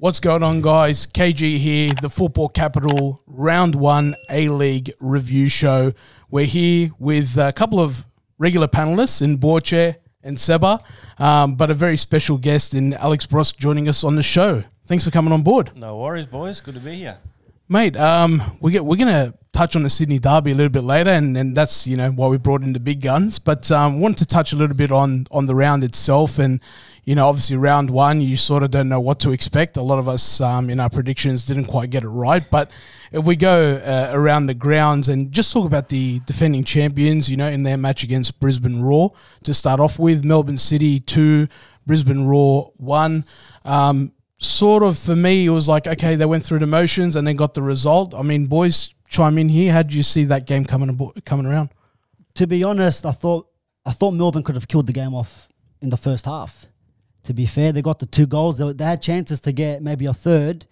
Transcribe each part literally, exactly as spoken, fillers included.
What's going on, guys? K G here, the Football Capital Round one A-League Review Show. We're here with a couple of regular panellists in Borche and Seba, um, but a very special guest in Alex Brosque joining us on the show. Thanks for coming on board. No worries, boys. Good to be here. Mate, um, we get, we're going to touch on the Sydney derby a little bit later, and, and that's, you know, why we brought in the big guns. But I um, wanted to touch a little bit on, on the round itself. And, you know, obviously round one, you sort of don't know what to expect. A lot of us um, in our predictions didn't quite get it right. But if we go uh, around the grounds and just talk about the defending champions, you know, in their match against Brisbane Roar, to start off with, Melbourne City two, Brisbane Roar one. Um, sort of for me, it was like, okay, they went through the motions and then got the result. I mean, boys, chime in here. How did you see that game coming abo coming around? To be honest, I thought I thought Melbourne could have killed the game off in the first half. To be fair, they got the two goals. They, were, they had chances to get maybe a third,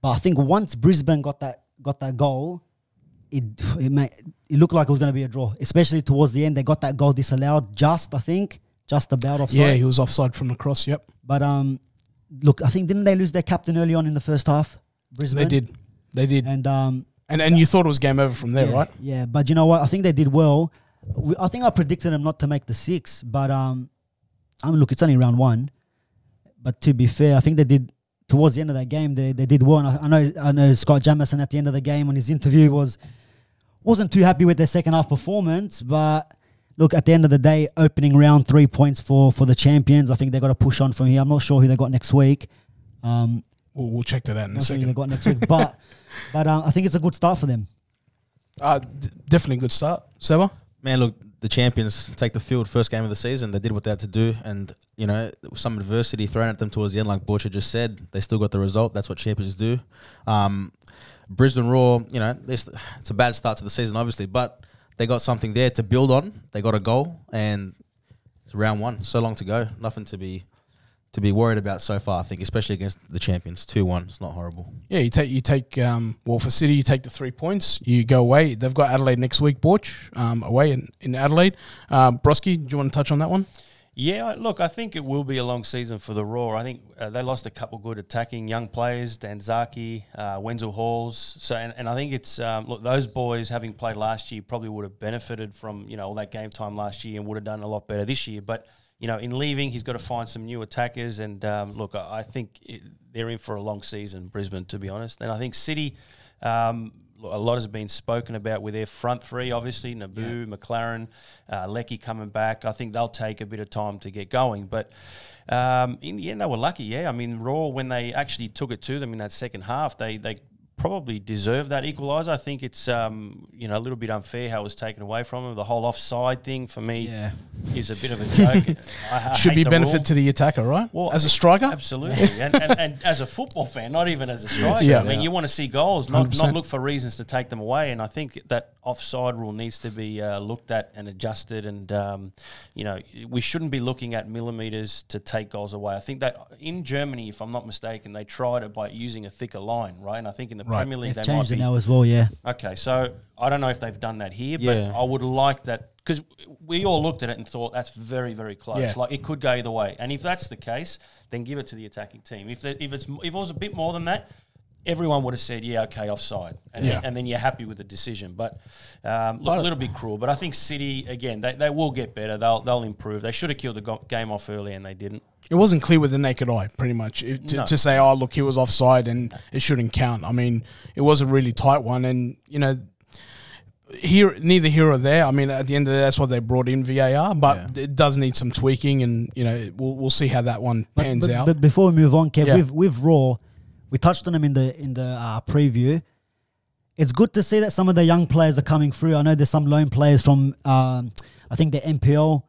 but I think once Brisbane got that got that goal, it it, made, it looked like it was going to be a draw. Especially towards the end, they got that goal disallowed. Just I think just about offside. Yeah, he was offside from the cross. Yep. But um, look, I think didn't they lose their captain early on in the first half? Brisbane. They did. They did. And um. And, and you thought it was game over from there, yeah, right? Yeah, but you know what? I think they did well. We, I think I predicted them not to make the six, but um, I mean, look, it's only round one. But to be fair, I think they did, towards the end of that game, they, they did well. And I, I know I know Scott Jamieson at the end of the game on his interview was, wasn't too happy with their second half performance, but look, at the end of the day, opening round, three points for, for the champions. I think they got to push on from here. I'm not sure who they got next week. Um, We'll, we'll check that out in a second. They got next week, but but uh, I think it's a good start for them. Uh, d definitely a good start. Seba? Man, look, the champions take the field first game of the season. They did what they had to do, and you know, some adversity thrown at them towards the end, like Borcha just said. They still got the result. That's what champions do. Um, Brisbane Roar, you know, it's, it's a bad start to the season, obviously, but they got something there to build on. They got a goal, and it's round one. So long to go. Nothing to be... to be worried about so far, I think, especially against the champions. two one, it's not horrible. Yeah, you take, you take um, well, for City, you take the three points, you go away. They've got Adelaide next week, Borch, um, away in, in Adelaide. Um, Brosque, do you want to touch on that one? Yeah, look, I think it will be a long season for the Roar. I think uh, they lost a couple good attacking young players, Danzaki, uh, Wenzel Halls. So, and, and I think it's, um, look, those boys, having played last year, probably would have benefited from, you know, all that game time last year and would have done a lot better this year. But you know, in leaving, he's got to find some new attackers. And, um, look, I, I think it, they're in for a long season, Brisbane, to be honest. And I think City, um, a lot has been spoken about with their front three, obviously, Nabu, yeah. McLaren, uh, Leckie coming back. I think they'll take a bit of time to get going. But um, in the end, they were lucky, yeah. I mean, Raw, when they actually took it to them in that second half, they they – probably deserve that equaliser. I think it's um, you know, a little bit unfair how it was taken away from him. The whole offside thing for me yeah. is a bit of a joke. I, I Should be benefit rule. to the attacker, right? Well, as a striker, absolutely, and, and, and as a football fan, not even as a striker. Yeah. I mean, you want to see goals, not one hundred percent. Not look for reasons to take them away. And I think that offside rule needs to be uh, looked at and adjusted. And um, you know, we shouldn't be looking at millimetres to take goals away. I think that in Germany, if I'm not mistaken, they tried it by using a thicker line, right? And I think in the Right. Premier League, they've they changed might be, it now as well, yeah. Okay, so I don't know if they've done that here, but yeah. I would like that, because we all looked at it and thought that's very, very close. Yeah. Like, it could go either way. And if that's the case, then give it to the attacking team. If the, if it's if it was a bit more than that, everyone would have said, yeah, okay, offside. And, yeah. then, and then you're happy with the decision. But um, look, a little bit cruel. But I think City, again, they, they will get better. They'll, they'll improve. They should have killed the game off early and they didn't. It wasn't clear with the naked eye, pretty much, it, to, no. to say, oh, look, he was offside and it shouldn't count. I mean, it was a really tight one. And, you know, here neither here or there. I mean, at the end of the day, that's why they brought in V A R. But yeah. it does need some tweaking and, you know, we'll, we'll see how that one pans but, but, out. But before we move on, Kev, yeah. with, with Raw, we touched on them in the in the uh, preview. It's good to see that some of the young players are coming through. I know there's some loan players from, um, I think, the N P L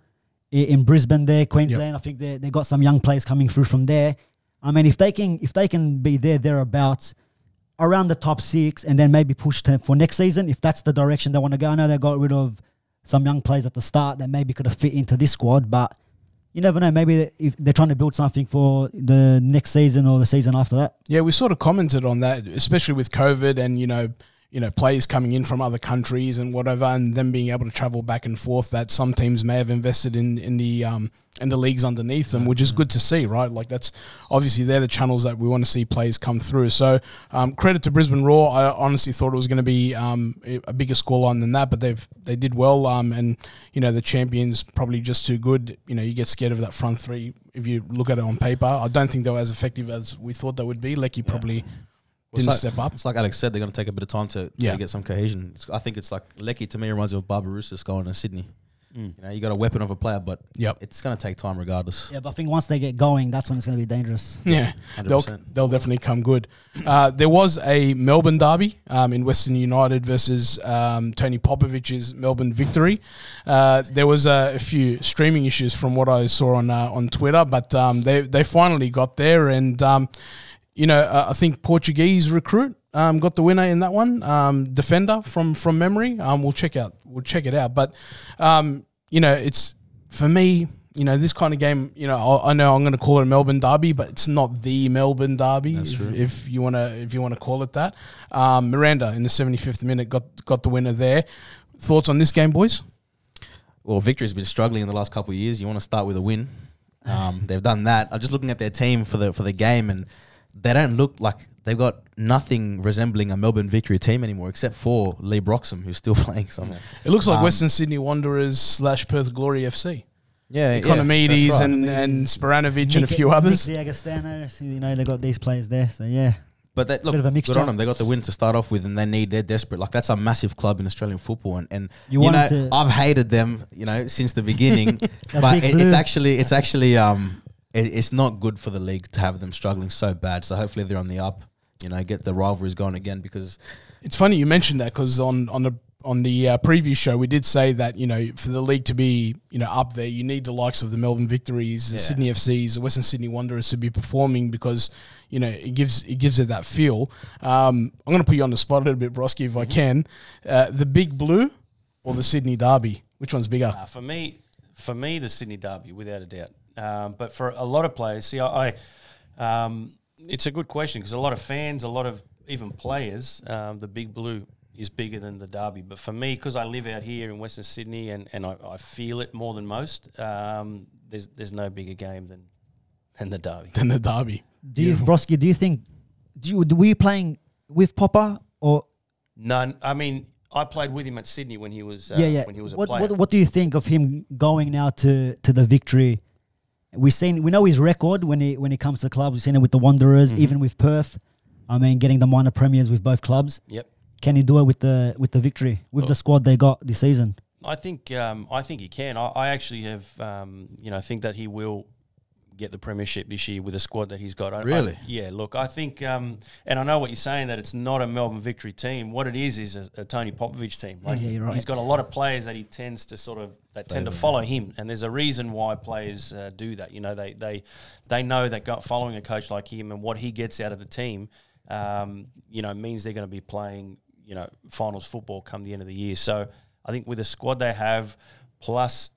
in Brisbane there, Queensland. Yep. I think they they got some young players coming through from there. I mean, if they can if they can be there thereabouts, around the top six, and then maybe push to, for next season, if that's the direction they want to go. I know they got rid of some young players at the start that maybe could have fit into this squad, but you never know. Maybe they, if they're trying to build something for the next season or the season after that. Yeah, we sort of commented on that, especially with COVID and, you know, you know, players coming in from other countries and whatever, and them being able to travel back and forth, that some teams may have invested in in the um in the leagues underneath them, which is good to see, right? Like, that's obviously they're the channels that we want to see players come through. So um, credit to Brisbane Roar. I honestly thought it was going to be um a bigger scoreline than that, but they've they did well. Um, and you know, the champions probably just too good. You know, you get scared of that front three if you look at it on paper. I don't think they were as effective as we thought they would be. Like, you yeah. probably. Didn't like, step up. It's like Alex said, they're going to take a bit of time to, to yeah. get some cohesion. It's, I think it's like, Lecky to me reminds me of Barbarossa's going to Sydney. Mm. You know, you got a weapon of a player, but yep. it's going to take time regardless. Yeah, but I think once they get going, that's when it's going to be dangerous. Yeah, one hundred percent. They'll, they'll definitely come good. Uh, there was a Melbourne derby um, in Western United versus um, Tony Popovich's Melbourne Victory. Uh, there was uh, a few streaming issues from what I saw on uh, on Twitter, but um, they, they finally got there, and... Um, You know, uh, I think Portuguese recruit um, got the winner in that one. Um, defender from from memory. Um, we'll check out. We'll check it out. But um, you know, it's for me. You know, this kind of game. You know, I, I know I'm going to call it a Melbourne derby, but it's not the Melbourne derby, if, if you want to, if you want to call it that. Um, Miranda in the seventy-fifth minute got got the winner there. Thoughts on this game, boys? Well, Victory's been struggling in the last couple of years. You want to start with a win. Um, they've done that. I'm just looking at their team for the for the game, and they don't look like they've got nothing resembling a Melbourne Victory team anymore, except for Lee Broxham, who's still playing somewhere. It looks like um, Western Sydney Wanderers slash Perth Glory F C. Yeah, Economides yeah, right. and, and Speranovic Nick, and a few others. Nick D'Agostino, you know, they've got these players there, so yeah. But that, look, good on them. They got the win to start off with, and they need. They're desperate. Like, that's a massive club in Australian football, and and you, you know, I've hated them, you know, since the beginning. But it, it's actually, it's actually. Um, It's not good for the league to have them struggling so bad. So hopefully they're on the up, you know, get the rivalries going again, because... It's funny you mentioned that, because on, on the, on the uh, preview show, we did say that, you know, for the league to be, you know, up there, you need the likes of the Melbourne Victories, the yeah. Sydney F Cs, the Western Sydney Wanderers to be performing, because, you know, it gives it gives it that feel. Um, I'm going to put you on the spot a little bit, Brosque, if I can. Uh, the Big Blue or the Sydney Derby? Which one's bigger? Uh, for me, for me, the Sydney Derby, without a doubt. Um, but for a lot of players, see, I, I um, it's a good question, because a lot of fans, a lot of even players, um, the Big Blue is bigger than the derby. But for me, because I live out here in Western Sydney, and, and I, I feel it more than most, um, there's there's no bigger game than than the derby. Than the derby. Do you, Brosque, do you think, do you, were you playing with Popper or? No, I mean, I played with him at Sydney when he was uh, yeah, yeah. when he was a what, player. What, what do you think of him going now to to the Victory? We've seen, we know his record when he when it comes to the clubs. We've seen it with the Wanderers, mm-hmm. even with Perth. I mean, getting the minor premiers with both clubs. Yep. Can he do it with the with the Victory, with oh. the squad they got this season? I think um, I think he can. I, I actually have um, you know, think that he will get the premiership this year with a squad that he's got. I, really? I, yeah. Look, I think, um, and I know what you're saying, that it's not a Melbourne Victory team. What it is is a, a Tony Popovich team. Like, yeah, you're right. He's got a lot of players that he tends to sort of that tend to follow him, and there's a reason why players uh, do that. You know, they they they know that got following a coach like him and what he gets out of the team, um, you know, means they're going to be playing, you know, finals football come the end of the year. So I think with the squad they have, plus,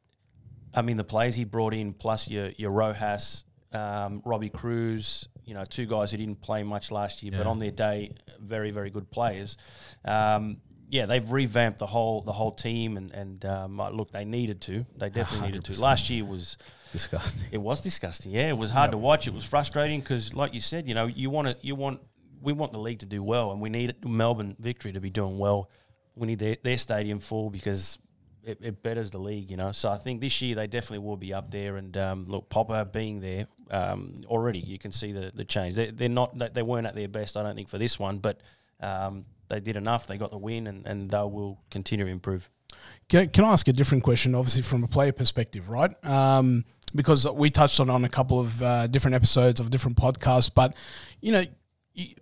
I mean, the players he brought in, plus your your Rojas, um, Robbie Cruz, you know, two guys who didn't play much last year, yeah. but on their day, very, very good players. Um, yeah, they've revamped the whole the whole team, and, and um, look, they needed to. They definitely one hundred percent needed to. Last year was... Disgusting. It was disgusting, yeah. It was hard yep. to watch. It was frustrating because, like you said, you know, you want to, you want, we want the league to do well, and we need Melbourne Victory to be doing well. We need their, their stadium full, because... It, it betters the league, you know. So I think this year they definitely will be up there. And um, look, Popper being there um, already, you can see the the change. They, they're not, they weren't at their best, I don't think, for this one, but um, they did enough. They got the win, and, and they will continue to improve. Can, can I ask a different question? Obviously, from a player perspective, right? Um, because we touched on on a couple of uh, different episodes of different podcasts, but you know.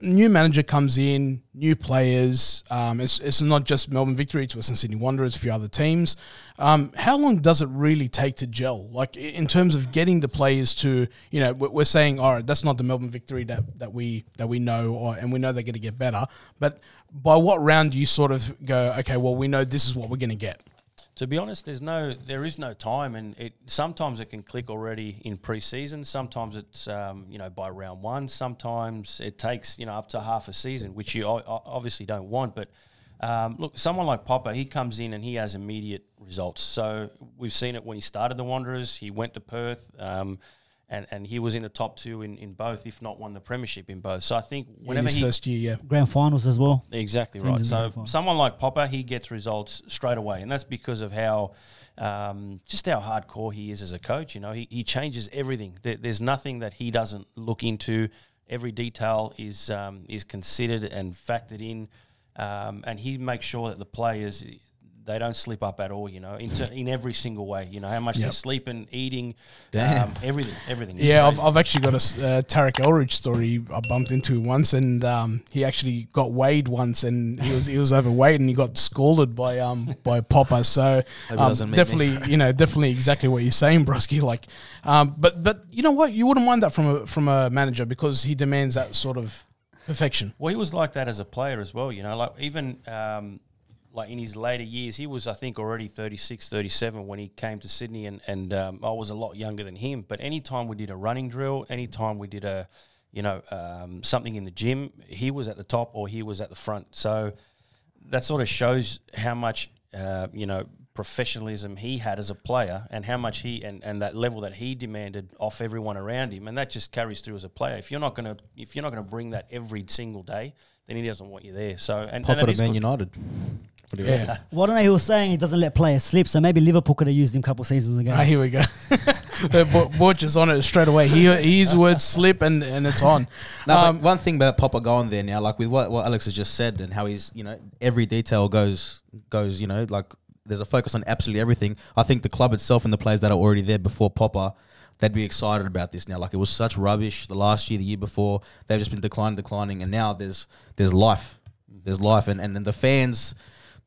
New manager comes in, new players. Um, it's, it's not just Melbourne Victory, it's Western Sydney Wanderers, a few other teams. Um, how long does it really take to gel? Like, in terms of getting the players to, you know, we're saying, all right, that's not the Melbourne Victory that, that we that we know, or, and we know they're going to get better. But by what round do you sort of go, okay, well, we know this is what we're going to get? To be honest, there's no, there is no time, and it sometimes it can click already in pre-season. Sometimes it's um, you know, by round one. Sometimes it takes, you know, up to half a season, which you obviously don't want. But Um, look, someone like Popper, he comes in and he has immediate results. So we've seen it when he started the Wanderers. He went to Perth, um, and, and he was in the top two in, in both, if not won the premiership in both. So I think whenever yeah, his he, first year, yeah. Grand finals as well. Exactly right. So someone like Popper, he gets results straight away. And that's because of how, um, just how hardcore he is as a coach. You know, he, he changes everything. There, there's nothing that he doesn't look into. Every detail is, um, is considered and factored in. Um, and he makes sure that the players, they don't slip up at all, you know, in, in every single way, you know, how much yep. they're sleeping, eating, um, everything, everything. Yeah, I've, I've actually got a uh, Tarek Elridge story I bumped into once, and um, he actually got weighed once, and he was he was overweight, and he got scalded by um by Popper. So um, definitely, you know, definitely exactly what you're saying, Brosque. Like, um, but but you know what, you wouldn't mind that from a from a manager, because he demands that sort of perfection. Well, he was like that as a player as well, you know, like even um, like in his later years, he was, I think, already thirty-six, thirty-seven when he came to Sydney, and, and um, I was a lot younger than him. But any time we did a running drill, any time we did a, you know, um, something in the gym, he was at the top or he was at the front. So that sort of shows how much, uh, you know, professionalism he had as a player, and how much he and, and that level that he demanded off everyone around him, and that just carries through as a player. If you're not gonna if you're not gonna bring that every single day, then he doesn't want you there. So and Pop it at Man United. What do you yeah. reckon? Well, I don't know. He was saying he doesn't let players slip, so maybe Liverpool could have used him a couple of seasons ago. Ah, here we go. Borch is on it straight away. He, his words slip, and, and it's on. No, um, one thing about Popper going there now, like with what, what Alex has just said, and how he's, you know, every detail goes goes you know, like, there's a focus on absolutely everything. I think the club itself and the players that are already there before Popper, they'd be excited about this now. Like, it was such rubbish the last year, the year before. They've just been declining, declining, and now there's there's life. There's life. And, and then the fans,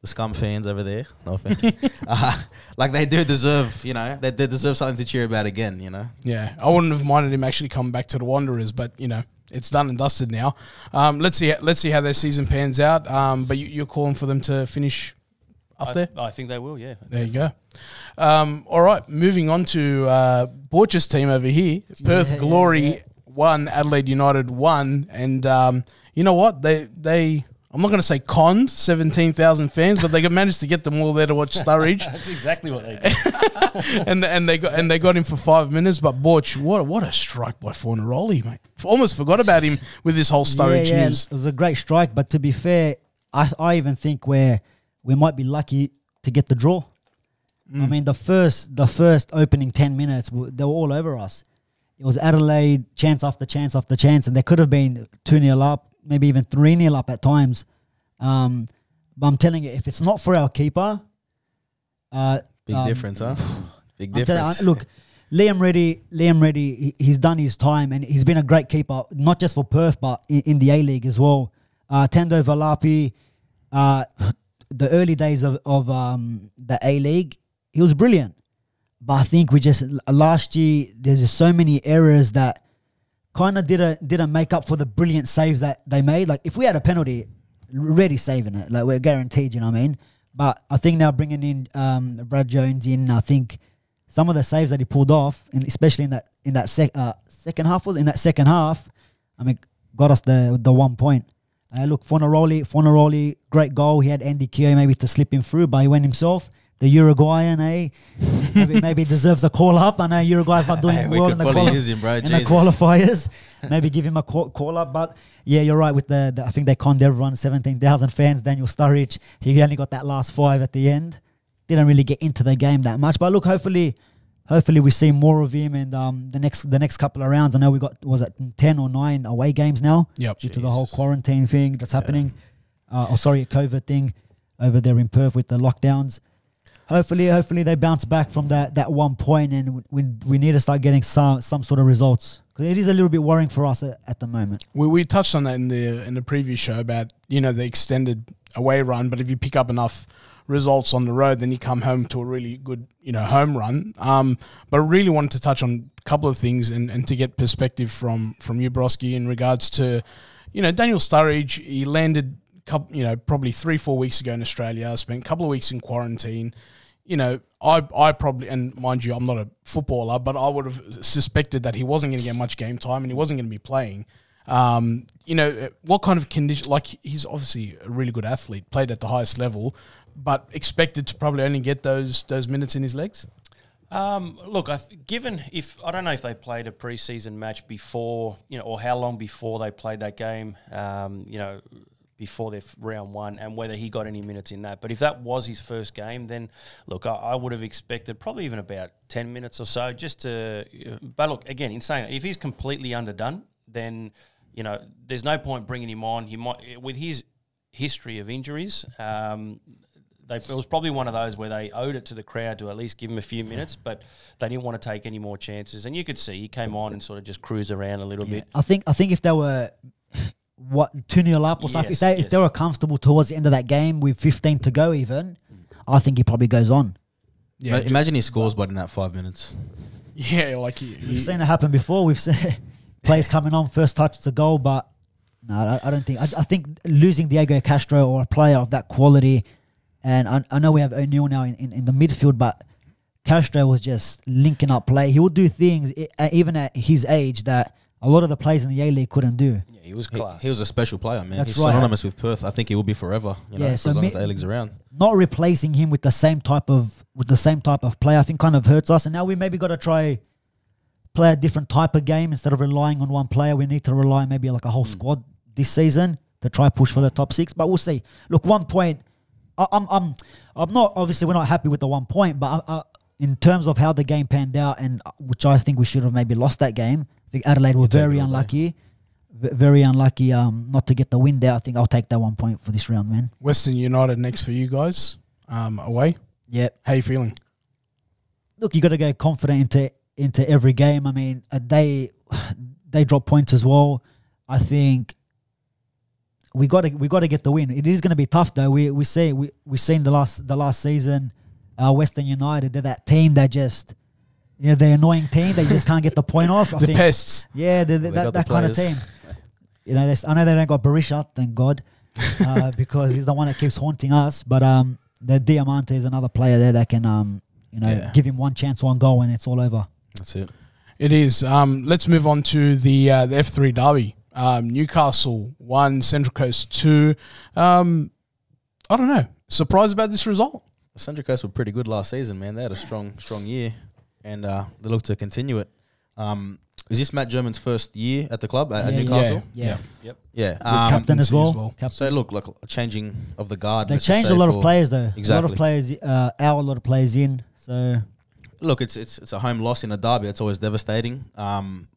the scum fans over there, no offense, uh, like, they do deserve, you know, they, they deserve something to cheer about again, you know. Yeah, I wouldn't have minded him actually coming back to the Wanderers, but, you know, it's done and dusted now. Um, let's see, let's see how their season pans out. Um, but you, you're calling for them to finish up there? I, I think they will, yeah. There you go. Um, all right, moving on to uh, Borch's team over here. Perth yeah, Glory yeah. won, Adelaide United won, and um, you know what? They, they I'm not going to say conned seventeen thousand fans, but they managed to get them all there to watch Sturridge. That's exactly what they did. and, and, they got, and they got him for five minutes, but Borch, what, what a strike by Fornaroli, mate. Almost forgot about him with this whole Sturridge yeah, yeah. news. It was a great strike, but to be fair, I, I even think we're... we might be lucky to get the draw. Mm. I mean, the first the first opening ten minutes, they were all over us. It was Adelaide, chance after chance after chance, and they could have been two nil up, maybe even three nil up at times. Um, but I'm telling you, if it's not for our keeper... Uh, Big um, difference, huh? Big I'm difference. You, look, Liam Reddy, Liam Reddy, he, he's done his time, and he's been a great keeper, not just for Perth, but in, in the A-League as well. Uh, Tando Valapi... Uh, the early days of, of um, the A-League, he was brilliant. But I think we just, last year, there's just so many errors that kind of didn't, didn't make up for the brilliant saves that they made. Like, if we had a penalty, already saving it. Like, we're guaranteed, you know what I mean? But I think now bringing in um, Brad Jones in, I think some of the saves that he pulled off, and especially in that in that sec uh, second half, was in that second half, I mean, got us the, the one point. Uh, look, Fornaroli, Fornaroli, great goal. He had Andy Keogh maybe to slip him through, but he went himself. The Uruguayan, eh? maybe, maybe deserves a call-up. I know Uruguay's not doing hey, well we in, the, quali use him, bro. in the qualifiers. Maybe give him a call-up. Call but, yeah, you're right. With the, the I think they conned everyone, seventeen thousand fans. Daniel Sturridge, he only got that last five at the end. Didn't really get into the game that much. But, look, hopefully hopefully we see more of him and um, the next the next couple of rounds. I know we got, was it ten or nine away games now? Yep. Due Jesus. to the whole quarantine thing that's happening. Yeah. Uh, oh, sorry, COVID thing over there in Perth with the lockdowns. Hopefully hopefully they bounce back from that, that one point, and we, we need to start getting some, some sort of results. Because it is a little bit worrying for us at, at the moment. We, we touched on that in the, in the previous show about, you know, the extended away run, but if you pick up enough results on the road, then you come home to a really good, you know, home run. Um, but I really wanted to touch on a couple of things and, and to get perspective from from you, Brosque, in regards to, you know, Daniel Sturridge. He landed, couple, you know, probably three, four weeks ago in Australia. Spent a couple of weeks in quarantine. You know, I I probably, and mind you, I'm not a footballer, but I would have suspected that he wasn't going to get much game time and he wasn't going to be playing. Um, you know, what kind of condition, like he's obviously a really good athlete, played at the highest level, but expected to probably only get those those minutes in his legs? Um, look, I th given if, I don't know if they played a preseason match before, you know, or how long before they played that game, um, you know, before their round one, and whether he got any minutes in that. But if that was his first game, then look, I, I would have expected probably even about ten minutes or so just to, but look, again, in saying that, if he's completely underdone, then, you know, there's no point bringing him on. He might, with his history of injuries, um, They, it was probably one of those where they owed it to the crowd to at least give him a few minutes, but they didn't want to take any more chances. And you could see he came on and sort of just cruised around a little yeah. bit. I think I think if they were what two nil up or yes, something, if they yes. if they were comfortable towards the end of that game with fifteen to go, even, I think he probably goes on. Yeah, but imagine he scores but in that five minutes. Yeah, like he, we've he, seen it happen before. We've seen players coming on, first touch it's a goal, but no, I, I don't think. I, I think losing Diego Castro or a player of that quality. And I, I know we have O'Neill now in, in, in the midfield, but Castro was just linking up play. He would do things, I, even at his age, that a lot of the players in the A-League couldn't do. Yeah, he was class. He, he was a special player, man. That's He's right. synonymous with Perth. I think he will be forever, you yeah, know, so as long as the A-League's around. Not replacing him with the same type of with the same type of play, I think, kind of hurts us. And now we maybe got to try play a different type of game instead of relying on one player. We need to rely on maybe like a whole mm. squad this season to try push for the top six. But we'll see. Look, one point. I'm, I'm, I'm not, obviously we're not happy with the one point, but I, I, in terms of how the game panned out, and which I think we should have maybe lost that game. I think Adelaide were very unlucky, very unlucky um, not to get the win there. I think I'll take that one point for this round, man. Western United next for you guys, um, away. Yeah. How you feeling? Look, you got to go confident into into every game. I mean, uh, they they drop points as well. I think. We got to we got to get the win. It is going to be tough though. We we see we we seen the last the last season, uh, Western United. They're that team that just, you know, the annoying team. They just can't get the point off. I the think. pests. Yeah, they, they, that that kind of team. You know, I know they don't got Berisha, thank God, uh, because he's the one that keeps haunting us. But um, the Diamante is another player there that can um, you know, yeah. give him one chance, one goal, and it's all over. That's it. It is. Um, let's move on to the uh, the F three derby. Um, Newcastle one, Central Coast two. Um, I don't know. Surprised about this result? Central Coast were pretty good last season, man. They had a strong, strong year, and uh, they look to continue it. Um, is this Matt German's first year at the club at, yeah, at Newcastle? Yeah, yeah, yeah. yeah. yeah. Um, He's captain as well. As well. Captain. So look, like a changing of the guard. They changed a lot of players though. Exactly. A lot of players uh, out, a lot of players in. So look, it's it's it's a home loss in a derby. It's always devastating. Um,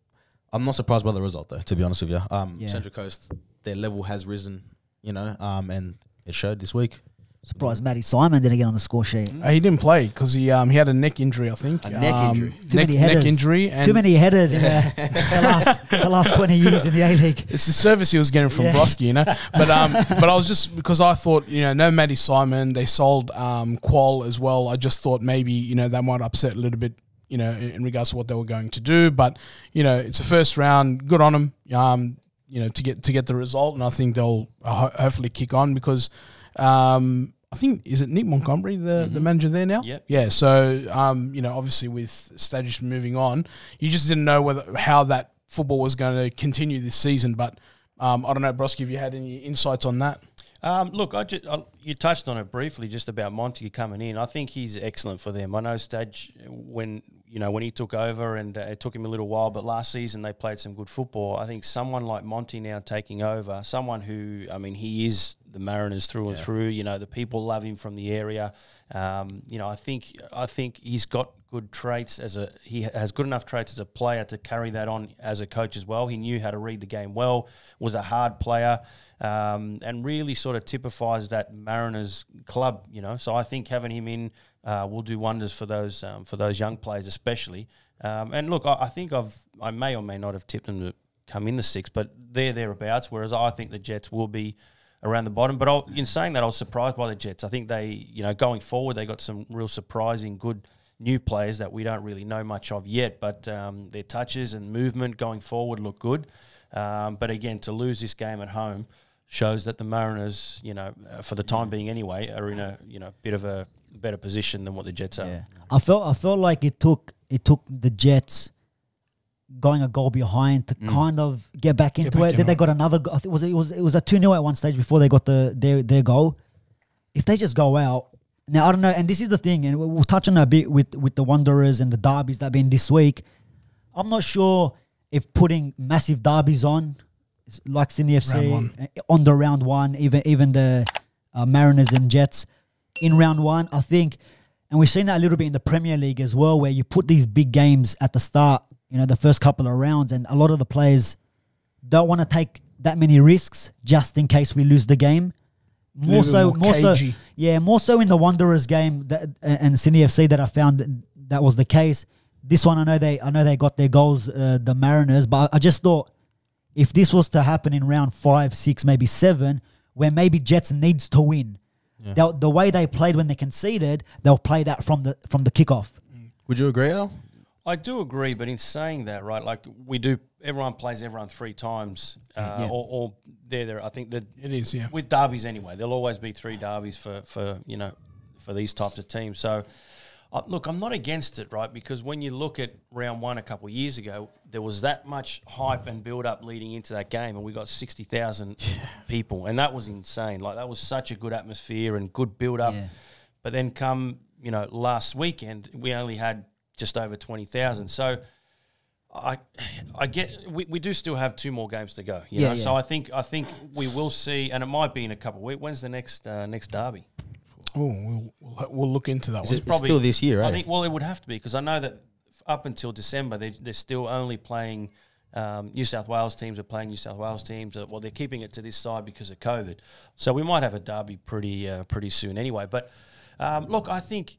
I'm not surprised by the result, though, to be honest with you. Um, yeah. Central Coast, their level has risen, you know, um, and it showed this week. Surprised Matty Simon didn't get on the score sheet. Mm. Uh, he didn't play because he um, he had a neck injury, I think. A neck um, injury. Too neck, many headers. Neck injury. And Too many headers in the, the, last, the last twenty years in the A-League. It's the service he was getting from yeah. Brosque, you know. But um, but I was just, because I thought, you know, no Matty Simon. They sold um, Qual as well. I just thought maybe, you know, that might upset a little bit, you know, in regards to what they were going to do. But, you know, it's a first round. Good on them, um, you know, to get to get the result. And I think they'll ho hopefully kick on because um, I think, is it Nick Montgomery, the, mm-hmm. the manager there now? Yep. Yeah. So, um, you know, obviously with stages moving on, you just didn't know whether how that football was going to continue this season. But um, I don't know, Brosque, if you had any insights on that? Um, look, I just, I, you touched on it briefly just about Monty coming in. I think he's excellent for them. I know Stage, when you know when he took over, and uh, it took him a little while, but last season they played some good football. I think someone like Monty now taking over, someone who, I mean, he is the Mariners through yeah. and through. You know, the people love him from the area. Um, you know, I think I think he's got good traits as a he has good enough traits as a player to carry that on as a coach as well. He knew how to read the game well. Was a hard player. Um, and really sort of typifies that Mariners club, you know. So I think having him in uh, will do wonders for those um, for those young players, especially. Um, and look, I, I think I've I may or may not have tipped them to come in the six, but they're thereabouts. Whereas I think the Jets will be around the bottom. But I'll, in saying that, I was surprised by the Jets. I think they, you know, going forward, they got some real surprising good new players that we don't really know much of yet. But um, their touches and movement going forward look good. Um, but again, to lose this game at home shows that the Mariners, you know, uh, for the time being anyway, are in a you know bit of a better position than what the Jets are. Yeah. I felt I felt like it took it took the Jets going a goal behind to mm. kind of get back into get back it. In then it. They got another. I think was it was it was a two nil at one stage before they got the their their goal. If they just go out now, I don't know. And this is the thing, and we'll touch on a bit with with the Wanderers and the derbies that have been this week. I'm not sure if putting massive derbies on, like Sydney F C, on the round one, even even the uh, Mariners and Jets in round one, I think. And we've seen that a little bit in the Premier League as well, where you put these big games at the start, you know, the first couple of rounds, and a lot of the players don't want to take that many risks just in case we lose the game. More so, more so, yeah, more so in the Wanderers game that, and Sydney F C that I found that, that was the case. This one, I know they, I know they got their goals, uh, the Mariners, but I just thought if this was to happen in round five, six, maybe seven, where maybe Jets needs to win. Yeah. The way they played when they conceded, they'll play that from the from the kickoff. Would you agree, Al? I do agree, but in saying that, right, like we do, everyone plays everyone three times, uh, yeah. or, or they're there. I think that it is, yeah. With derbies anyway, there'll always be three derbies for for you know for these types of teams. So, uh, look, I'm not against it, right? Because when you look at round one a couple of years ago, there was that much hype and build up leading into that game, and we got sixty thousand yeah. people, and that was insane. Like that was such a good atmosphere and good build up. Yeah. But then come you know last weekend, we only had just over twenty thousand. So I I get we, we do still have two more games to go. You yeah, know? Yeah. So I think I think we will see, and it might be in a couple of weeks. When's the next uh, next derby? Oh, we'll, we'll look into that. It's one. It's probably, still this year, right? I think, well, it would have to be because I know that up until December, they, they're still only playing um, New South Wales teams are playing New South Wales teams. Well, they're keeping it to this side because of COVID. So we might have a derby pretty, uh, pretty soon anyway. But um, look, I think...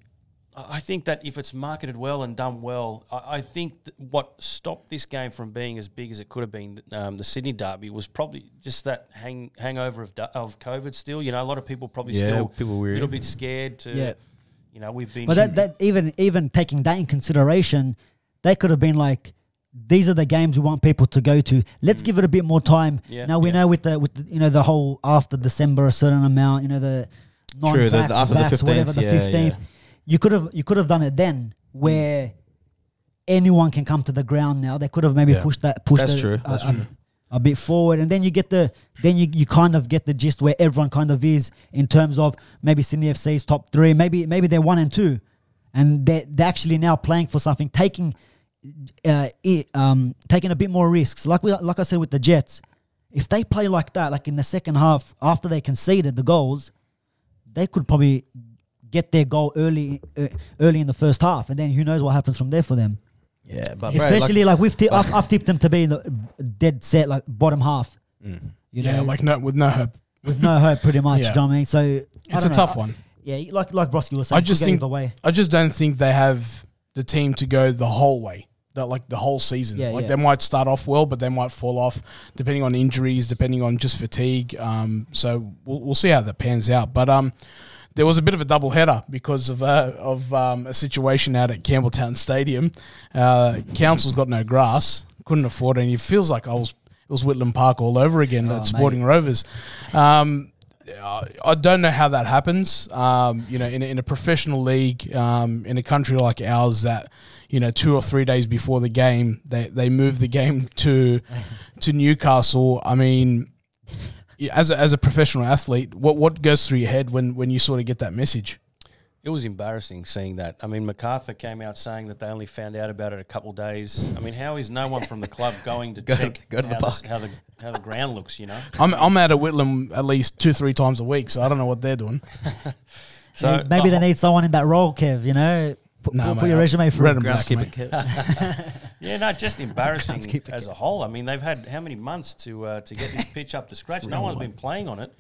I think that if it's marketed well and done well, I, I think that what stopped this game from being as big as it could have been, um, the Sydney derby, was probably just that hang, hangover of of COVID still. You know, a lot of people probably yeah, still people were a little bit scared to, yeah. you know, we've been... But that, that even even taking that in consideration, they could have been like, these are the games we want people to go to. Let's mm. give it a bit more time. Yeah, now, we yeah. know with the, with the, you know, the whole after December, a certain amount, you know, the non-facts, True, the, the after facts, the fifteenth, whatever, the yeah, fifteenth. Yeah. You could have you could have done it then, where mm. anyone can come to the ground. Now they could have maybe yeah. pushed that pushed That's true. That's a, true. A, a bit forward, and then you get the then you, you kind of get the gist where everyone kind of is in terms of maybe Sydney F C's top three, maybe maybe they're one and two, and they they're actually now playing for something, taking uh, it, um taking a bit more risks. Like we like I said with the Jets, if they play like that, like in the second half after they conceded the goals, they could probably get their goal early uh, early in the first half, and then who knows what happens from there for them. Yeah, but especially bro, like, like we've but I've, I've tipped them to be in the dead set, like bottom half. Mm. You yeah, know? like no, with no hope. With no hope, pretty much. Yeah. You know what I mean? So it's I don't a know. tough one. I, yeah, like like Brosque was saying, I just think way. I just don't think they have the team to go the whole way. That like the whole season. Yeah, like yeah. they might start off well, but they might fall off depending on injuries, depending on just fatigue. Um, so we'll we'll see how that pans out. But um. There was a bit of a double header because of a, of um, a situation out at Campbelltown Stadium. Uh, council's got no grass, couldn't afford it, and it feels like I was it was Whitlam Park all over again oh, at Sporting mate. Rovers. Um, I, I don't know how that happens. Um, you know, in a, in a professional league, um, in a country like ours, that you know, two or three days before the game, they they move the game to to Newcastle. I mean. As a, as a professional athlete, what what goes through your head when, when you sort of get that message? It was embarrassing seeing that. I mean, Macarthur came out saying that they only found out about it a couple of days. I mean, how is no one from the club going to go, check go to how, the the, how the how the ground looks, you know? I'm, I'm out at Whitlam at least two, three times a week, so I don't know what they're doing. so yeah, Maybe uh, they need someone in that role, Kev, you know? Put, no, put, mate, put your resume for them. Yeah, no, just embarrassing as a whole. I mean, they've had how many months to uh, to get this pitch up to scratch? No one's been playing on it.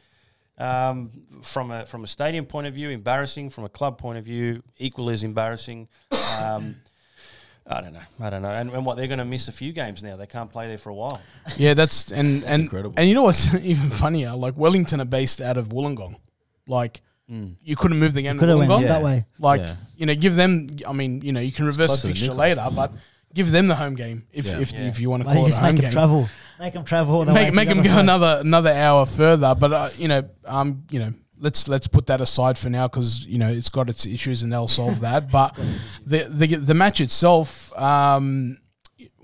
Um, from a from a stadium point of view, embarrassing. From a club point of view, equally as embarrassing. Um, I don't know. I don't know. And, and what, they're going to miss a few games now. They can't play there for a while. Yeah, that's and that's and incredible. And you know what's even funnier? Like Wellington are based out of Wollongong, like. Mm. You couldn't move the game to Wollongong yeah. that way. Like, yeah. you know, give them, I mean, you know, you can reverse the fixture later, but give them the home game if yeah. if, yeah. if you want to call well, it just a home game. Make them travel. Make them travel. The make make them go way. another another hour further. But, uh, you know, um, you know, let's let's put that aside for now because, you know, it's got its issues and they'll solve that. But the, the, the match itself, um,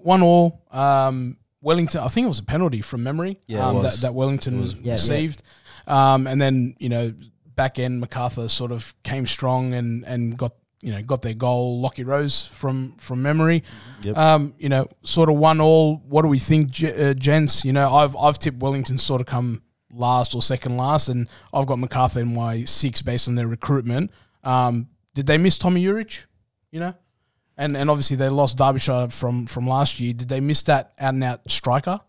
one all. Um, Wellington, I think it was a penalty from memory. Yeah, um, that, that Wellington was, yeah, received, yeah. Um, and then you know back end Macarthur sort of came strong and and got you know got their goal. Lockie Rose from from memory, yep. um, you know sort of one all. What do we think, G uh, gents? You know I've I've tipped Wellington sort of come last or second last, and I've got Macarthur in my six based on their recruitment. Um, did they miss Tomi Jurić? You know. And, and obviously they lost Derbyshire from, from last year. Did they miss that out-and-out striker?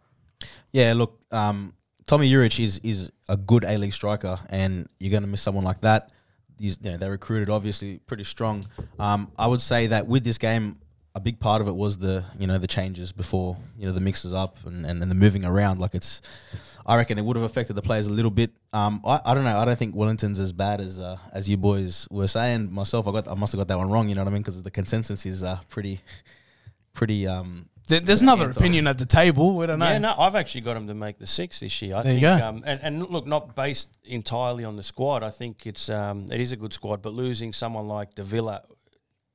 Yeah, look, um, Tomi Jurić is is a good A-League striker, and you're going to miss someone like that. He's, you know, they recruited, obviously, pretty strong. Um, I would say that with this game, a big part of it was the you know the changes before, you know the mixes up and, and, and the moving around. Like it's, I reckon it would have affected the players a little bit. Um, I, I don't know. I don't think Wellington's as bad as uh, as you boys were saying. Myself, I got I must have got that one wrong. You know what I mean? Because the consensus is uh, pretty, pretty. Um, there, there's another opinion at the table. We don't know. Yeah, no, I've actually got them to make the six this year. I there think, you go. Um, and, and look, not based entirely on the squad. I think it's um, it is a good squad, but losing someone like Dávila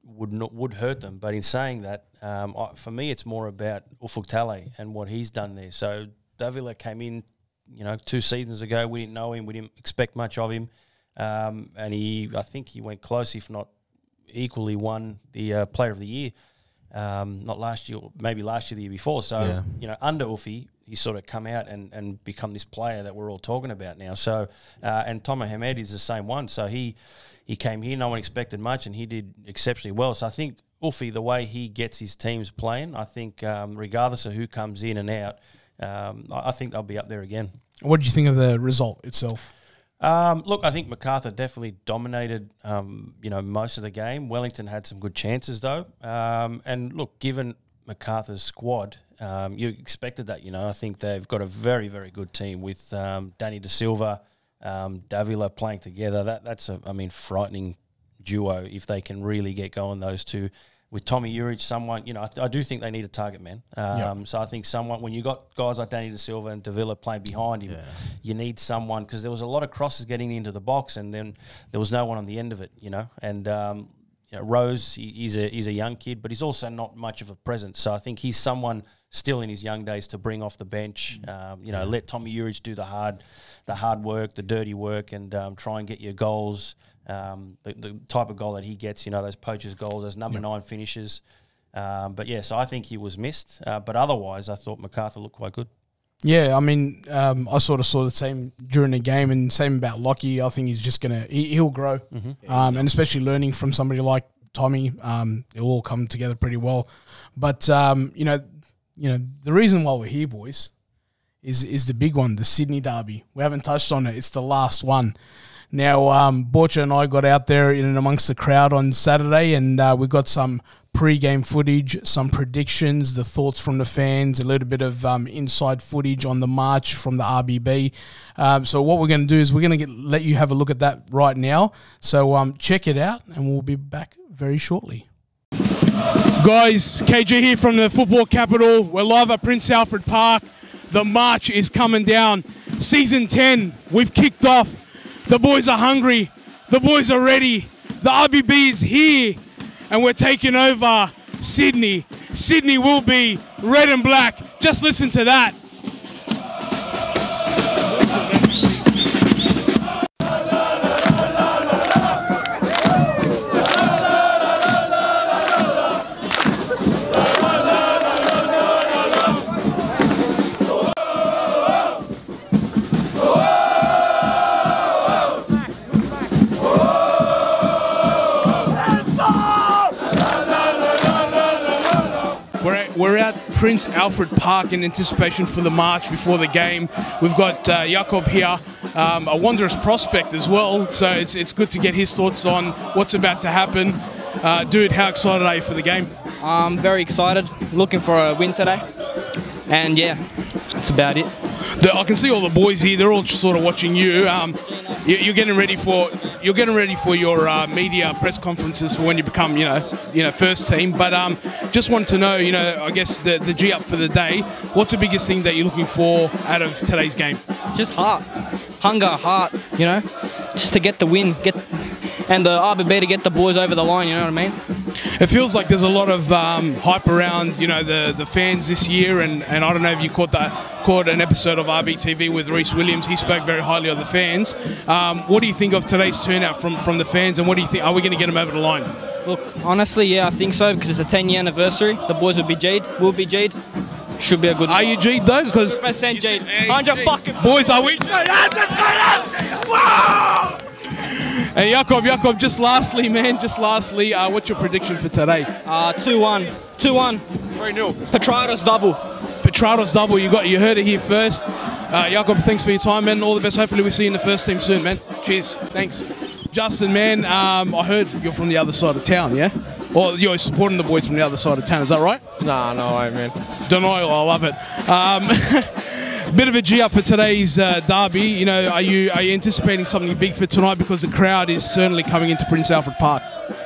would not would hurt them. But in saying that, um, I, for me, it's more about Ufuk Talay and what he's done there. So Dávila came in, you know, two seasons ago. We didn't know him. We didn't expect much of him. Um, and he, I think he went close, if not equally, won the uh, Player of the Year. Um, not last year, maybe last year, the year before. So, yeah. you know, under Ufi, he's sort of come out and, and become this player that we're all talking about now. So, uh, and Tomo Hamed is the same one. So he... He came here, no one expected much, and he did exceptionally well. So I think Ufi, the way he gets his teams playing, I think um, regardless of who comes in and out, um, I think they'll be up there again. What did you think of the result itself? Um, look, I think Macarthur definitely dominated um, you know, most of the game. Wellington had some good chances, though. Um, and, look, given Macarthur's squad, um, you expected that. You know, I think they've got a very, very good team with um, Danny Da Silva, Um, Dávila playing together. That that's a I mean frightening duo if they can really get going, those two. With Tomi Jurić, someone, you know, I, th I do think they need a target man. Um, yep. So I think someone, when you got guys like Danny Da Silva and Dávila playing behind him, yeah. you need someone, because there was a lot of crosses getting into the box, and then there was no one on the end of it, you know. And um, you know, Rose, he, he's a he's a young kid, but he's also not much of a presence. So I think he's someone still in his young days to bring off the bench, um, you know, yeah. let Tomi Jurić do the hard, the hard work, the dirty work, and um, try and get your goals. Um, the, the type of goal that he gets, you know, those poacher's goals, those number yeah. nine finishes. Um, but yeah, so I think he was missed. Uh, but otherwise, I thought Macarthur looked quite good. Yeah, I mean, um, I sort of saw the same during the game, and same about Lockie. I think he's just gonna he, he'll grow, mm-hmm. um, yeah, and especially learning from somebody like Tomi, um, it'll all come together pretty well. But um, you know. You know, the reason why we're here, boys, is is the big one, the Sydney derby. We haven't touched on it. It's the last one. Now, um, Borche and I got out there in and amongst the crowd on Saturday, and uh, we got some pre-game footage, some predictions, the thoughts from the fans, a little bit of um, inside footage on the march from the R B B. Um, so what we're going to do is we're going to let you have a look at that right now. So um, check it out, and we'll be back very shortly. Guys, K G here from the football capital. We're live at Prince Alfred Park. The march is coming down. Season ten, we've kicked off. The boys are hungry. The boys are ready. The R B B is here, and we're taking over Sydney. Sydney will be red and black. Just listen to that. Prince Alfred Park in anticipation for the march before the game. We've got uh, Jacob here, um, a Wanderers prospect as well, so it's, it's good to get his thoughts on what's about to happen. Uh, dude, how excited are you for the game? I'm very excited, looking for a win today, and yeah, that's about it. The, I can see all the boys here, they're all sort of watching you. Um, you you're getting ready for you're getting ready for your uh, media press conferences for when you become, you know, you know, first team. But um, just wanted to know, you know, I guess the the G up for the day. What's the biggest thing that you're looking for out of today's game? Just heart, hunger, heart. You know, just to get the win, get and the R B B to get the boys over the line, you know what I mean? It feels like there's a lot of um, hype around, you know, the, the fans this year, and, and I don't know if you caught that, caught an episode of R B T V with Rhys Williams. He spoke very highly of the fans. Um, what do you think of today's turnout from, from the fans, and what do you think, are we going to get them over the line? Look, honestly, yeah, I think so, because it's a ten-year anniversary. The boys will be G'd, will be G'd. Should be a good. Are you G'd though? Because one hundred percent G'd. one hundred fucking boys, are we G'd? Let's go! Whoa! And Jacob, Jacob, just lastly, man, just lastly, uh, what's your prediction for today? Uh, two one. two one. three nil. Petratos double. Petratos double. You got. You heard it here first. Uh, Jacob, thanks for your time, man. All the best. Hopefully we see you in the first team soon, man. Cheers. Thanks. Justin, man, um, I heard you're from the other side of town, yeah? Or you're supporting the boys from the other side of town, is that right? Nah, no way, man. Denial, I love it. Um, bit of a G up for today's uh, derby. You know, are you are you anticipating something big for tonight, because the crowd is certainly coming into Prince Alfred Park?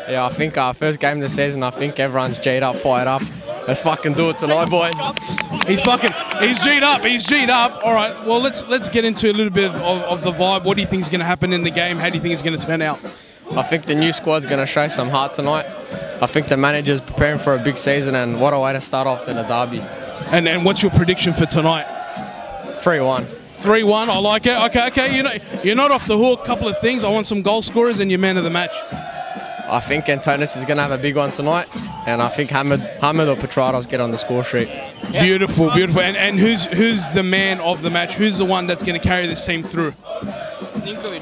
Yeah, I think our uh, first game of the season, I think everyone's G'd up, fired up. Let's fucking do it tonight, boys. He's fucking, he's G'd up, he's G'd up. All right, well, let's let's get into a little bit of, of, of the vibe. What do you think is going to happen in the game? How do you think it's going to turn out? I think the new squad's going to show some heart tonight. I think the manager's preparing for a big season, and what a way to start off than a derby. And, and what's your prediction for tonight? three one. three one, I like it. Okay, okay, you know, you're not off the hook. Couple of things. I want some goal scorers and your man of the match. I think Antonis is going to have a big one tonight, and I think Hamed, Hamed or Petratos get on the score sheet. Yeah. Beautiful, beautiful. And, and who's who's the man of the match? Who's the one that's going to carry this team through? Ninkovic.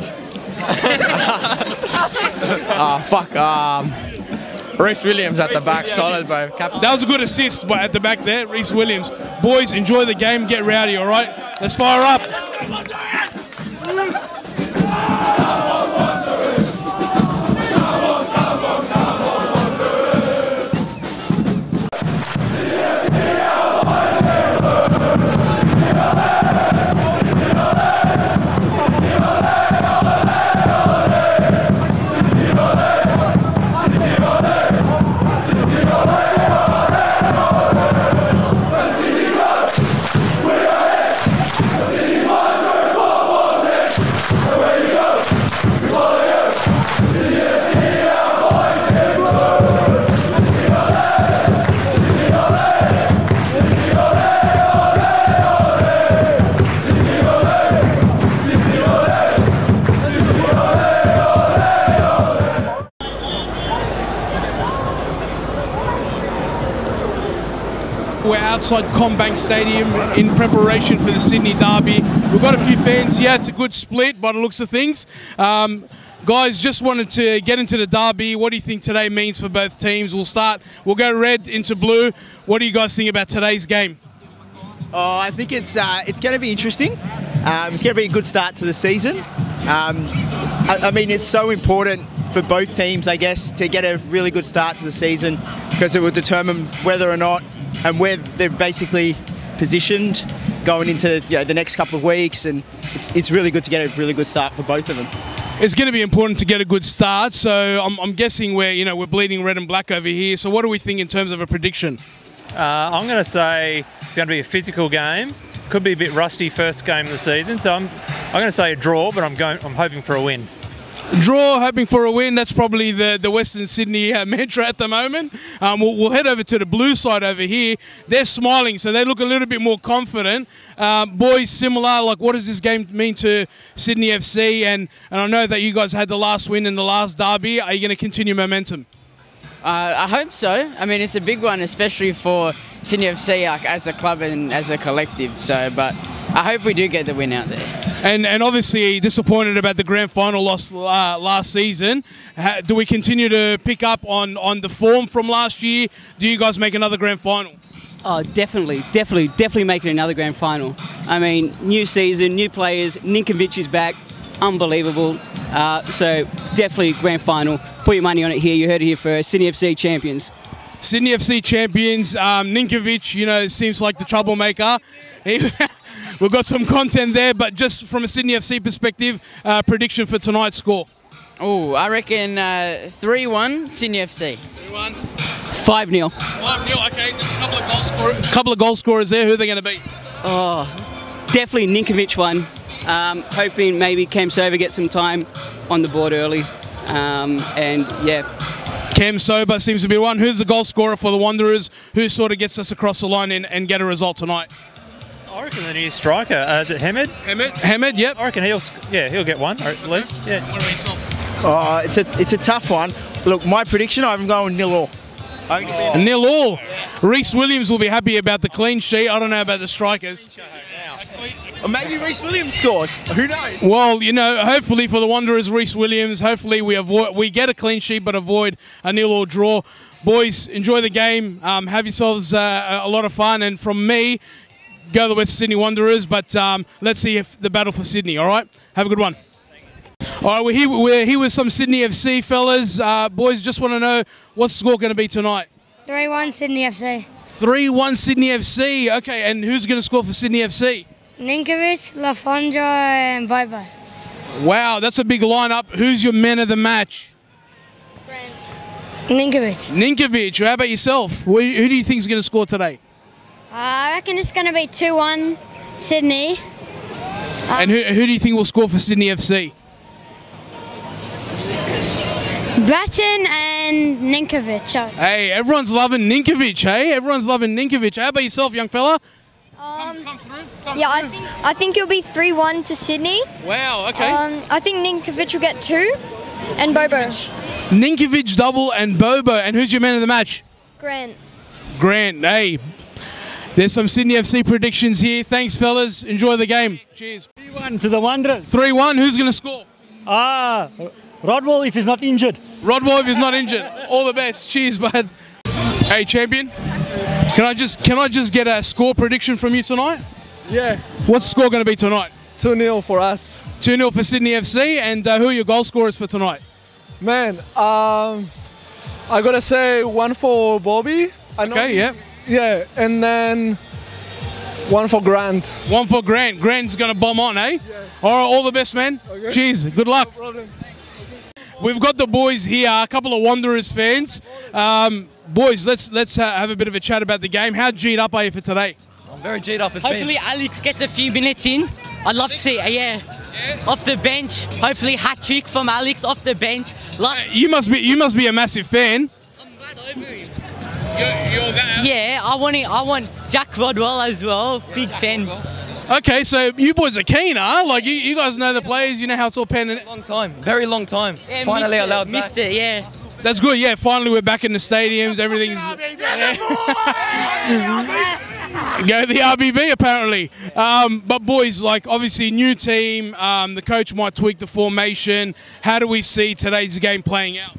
Ah, oh, fuck. Um, Rhys Williams at Rhys the back, Williams. Solid, bro. Captain. That was a good assist, but at the back there, Rhys Williams. Boys, enjoy the game. Get rowdy, all right? Let's fire up. Outside CommBank Stadium in preparation for the Sydney derby. We've got a few fans here. It's a good split by the looks of things. Um, guys, just wanted to get into the derby. What do you think today means for both teams? We'll start, we'll go red into blue. What do you guys think about today's game? Oh, I think it's uh, it's going to be interesting. Um, it's going to be a good start to the season. Um, I, I mean, it's so important for both teams, I guess, to get a really good start to the season, because it will determine whether or not and where they're basically positioned going into, you know, the next couple of weeks, and it's, it's really good to get a really good start for both of them. It's going to be important to get a good start, so I'm, I'm guessing we're, you know, we're bleeding red and black over here, so what do we think in terms of a prediction? Uh, I'm going to say it's going to be a physical game. Could be a bit rusty first game of the season, so I'm, I'm going to say a draw, but I'm, going, I'm hoping for a win. Draw, hoping for a win. That's probably the, the Western Sydney uh, mantra at the moment. Um, we'll, we'll head over to the blue side over here. They're smiling, so they look a little bit more confident. Uh, boys, similar, like what does this game mean to Sydney F C? And, and I know that you guys had the last win in the last derby. Are you going to continue momentum? Uh, I hope so. I mean, it's a big one, especially for Sydney F C, like as a club and as a collective. So, but I hope we do get the win out there. And, and obviously disappointed about the grand final loss uh, last season. How, do we continue to pick up on, on the form from last year? Do you guys make another grand final? Oh, definitely, definitely, definitely making another grand final. I mean, new season, new players, Ninkovic is back, unbelievable. Uh, so definitely grand final. Put your money on it here. You heard it here first. Sydney F C champions. Sydney F C champions. Um, Ninkovic, you know, seems like the troublemaker. He We've got some content there, but just from a Sydney F C perspective, uh, prediction for tonight's score? Oh, I reckon uh, three one Sydney F C. three one. five nil. five nil, okay. There's a couple of goal scorers, couple of goal scorers there. Who are they going to be? Oh, definitely Ninkovic one. Um, hoping maybe Kem Sobar gets some time on the board early. Um, and yeah. Kem Sobar seems to be one. Who's the goal scorer for the Wanderers? Who sort of gets us across the line and, and get a result tonight? I reckon the new striker. Uh, is it Hamed? Hamed, Hamed, yep. I reckon he'll, yeah, he'll get one, or at least. Yeah. What about yourself? Oh, it's a, it's a tough one. Look, my prediction, I'm going nil all. Oh. Nil all. Rhys Williams will be happy about the clean sheet. I don't know about the strikers. Or maybe Rhys Williams scores. Who knows? Well, you know, hopefully for the Wanderers, Rhys Williams. Hopefully we avoid, we get a clean sheet, but avoid a nil all draw. Boys, enjoy the game. Um, have yourselves uh, a lot of fun. And from me, go the West Sydney Wanderers, but um, let's see if the battle for Sydney, all right? Have a good one. All right, we're here, we're here with some Sydney F C fellas. Uh, boys, just want to know, what's the score going to be tonight? three one Sydney F C. three one Sydney F C. Okay, and who's going to score for Sydney F C? Ninkovic, Le Fondre and Bobo. Wow, that's a big lineup. Who's your man of the match? Grant. Ninkovic. Ninkovic. How about yourself? Who, who do you think is going to score today? Uh, I reckon it's going to be two one Sydney. Um, and who, who do you think will score for Sydney F C? Bratton and Ninkovic. Oh. Hey, everyone's loving Ninkovic, hey? Everyone's loving Ninkovic. How about yourself, young fella? Um, come, come through. Come yeah, through. I think I think it'll be three one to Sydney. Wow, okay. Um, I think Ninkovic will get two and Bobo. Ninkovic double and Bobo. And who's your man of the match? Grant. Grant, hey. There's some Sydney F C predictions here. Thanks, fellas. Enjoy the game. Cheers. three one to the Wanderers. three one. Who's going to score? Ah, Rodwell if he's not injured. Rodwell if he's not injured. All the best. Cheers, bud. Hey, champion. Can I just can I just get a score prediction from you tonight? Yeah. What's the score going to be tonight? two nil for us. two nil for Sydney F C. And uh, who are your goal scorers for tonight? Man, um, I got to say one for Bobby. I okay, know yeah. Yeah, and then one for Grant. One for Grant. Grant's going to bomb on, eh? Yes. All right, all the best, man. Okay. Cheers. Good luck. No We've got the boys here, a couple of Wanderers fans. Um, boys, let's let's uh, have a bit of a chat about the game. How G'd up are you for today? I'm very G'd up. It's hopefully been. Alex gets a few minutes in. I'd love to see, uh, yeah. yeah, off the bench. Hopefully hat-trick from Alex off the bench. Like uh, you must be you must be a massive fan. I'm glad over him. You're, you're that. Yeah, I want it, I want Jack Rodwell as well. Yeah, Big Jack fan. Rodwell. Okay, so you boys are keen, huh? Like you, you guys know the players. You know how it's all panned. And long time, very long time. Yeah, finally, allowed. Missed back. it, yeah. That's good. Yeah, finally we're back in the stadiums. Everything's. Go the R B B apparently. Um, but boys, like obviously new team. Um, the coach might tweak the formation. How do we see today's game playing out?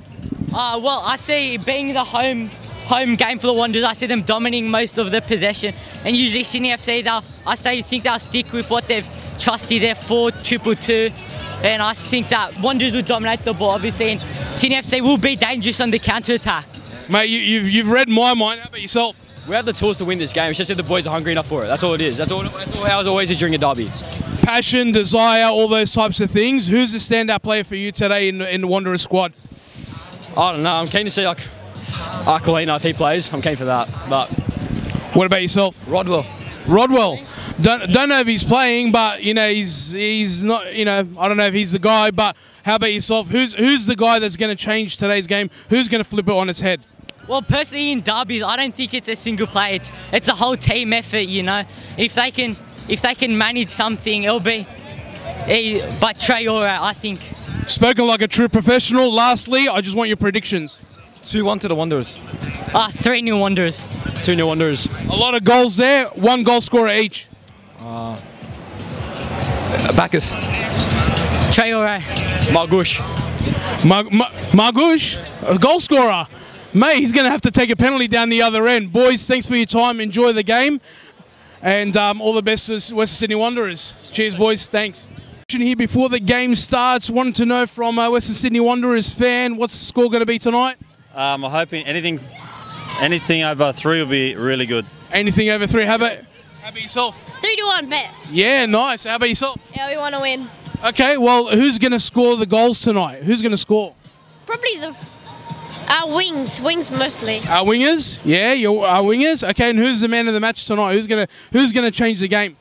Uh, well, I see being the home. Home game for the Wanderers, I see them dominating most of the possession, and usually Sydney F C, I say, think they'll stick with what they've trusted, their four triple two, and I think that Wanderers will dominate the ball, obviously, and Sydney F C will be dangerous on the counter-attack. Mate, you, you've, you've read my mind. How about yourself? We have the tools to win this game, it's just if the boys are hungry enough for it. That's all it is. That's all, that's all ours always is during a derby. Passion, desire, all those types of things. Who's the standout player for you today in, in the Wanderers squad? I don't know. I'm keen to see, like, Aquilina, if he plays, I'm keen for that. But what about yourself? Rodwell. Rodwell. Don't don't know if he's playing, but you know he's he's not. You know I don't know if he's the guy. But how about yourself? Who's who's the guy that's going to change today's game? Who's going to flip it on its head? Well, personally in derbies, I don't think it's a single player. It's it's a whole team effort. You know, if they can if they can manage something, it'll be. By Traore, I think. Spoken like a true professional. Lastly, I just want your predictions. two one to the Wanderers. Ah, three new Wanderers. Two new Wanderers. A lot of goals there. One goal scorer each. Uh, Bacchus. Traore. Margush. Mar Mar Margush? A goal scorer. Mate, he's going to have to take a penalty down the other end. Boys, thanks for your time. Enjoy the game. And um, all the best to Western Sydney Wanderers. Cheers, boys. Thanks. Here before the game starts, wanted to know from a Western Sydney Wanderers fan, what's the score going to be tonight? Um, I'm hoping anything, anything over three will be really good. Anything over three. How about, how about yourself? Three to one, bet. Yeah, nice. How about yourself? Yeah, we want to win. Okay, well, who's going to score the goals tonight? Who's going to score? Probably the our wings, wings mostly. Our wingers, yeah, your our wingers. Okay, and who's the man of the match tonight? Who's gonna who's gonna change the game?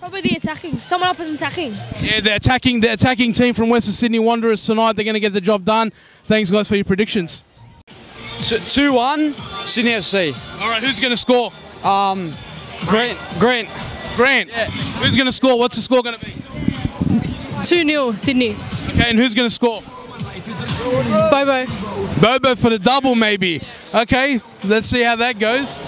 Probably the attacking. Someone up and attacking. Yeah, the attacking, the attacking team from Western Sydney Wanderers tonight. They're going to get the job done. Thanks, guys, for your predictions. two one, Sydney F C. All right, who's going to score? Um, Grant. Grant. Grant. Yeah. Who's going to score? What's the score going to be? two nil, Sydney. Okay, and who's going to score? Bobo. Bobo for the double, maybe. Okay, let's see how that goes.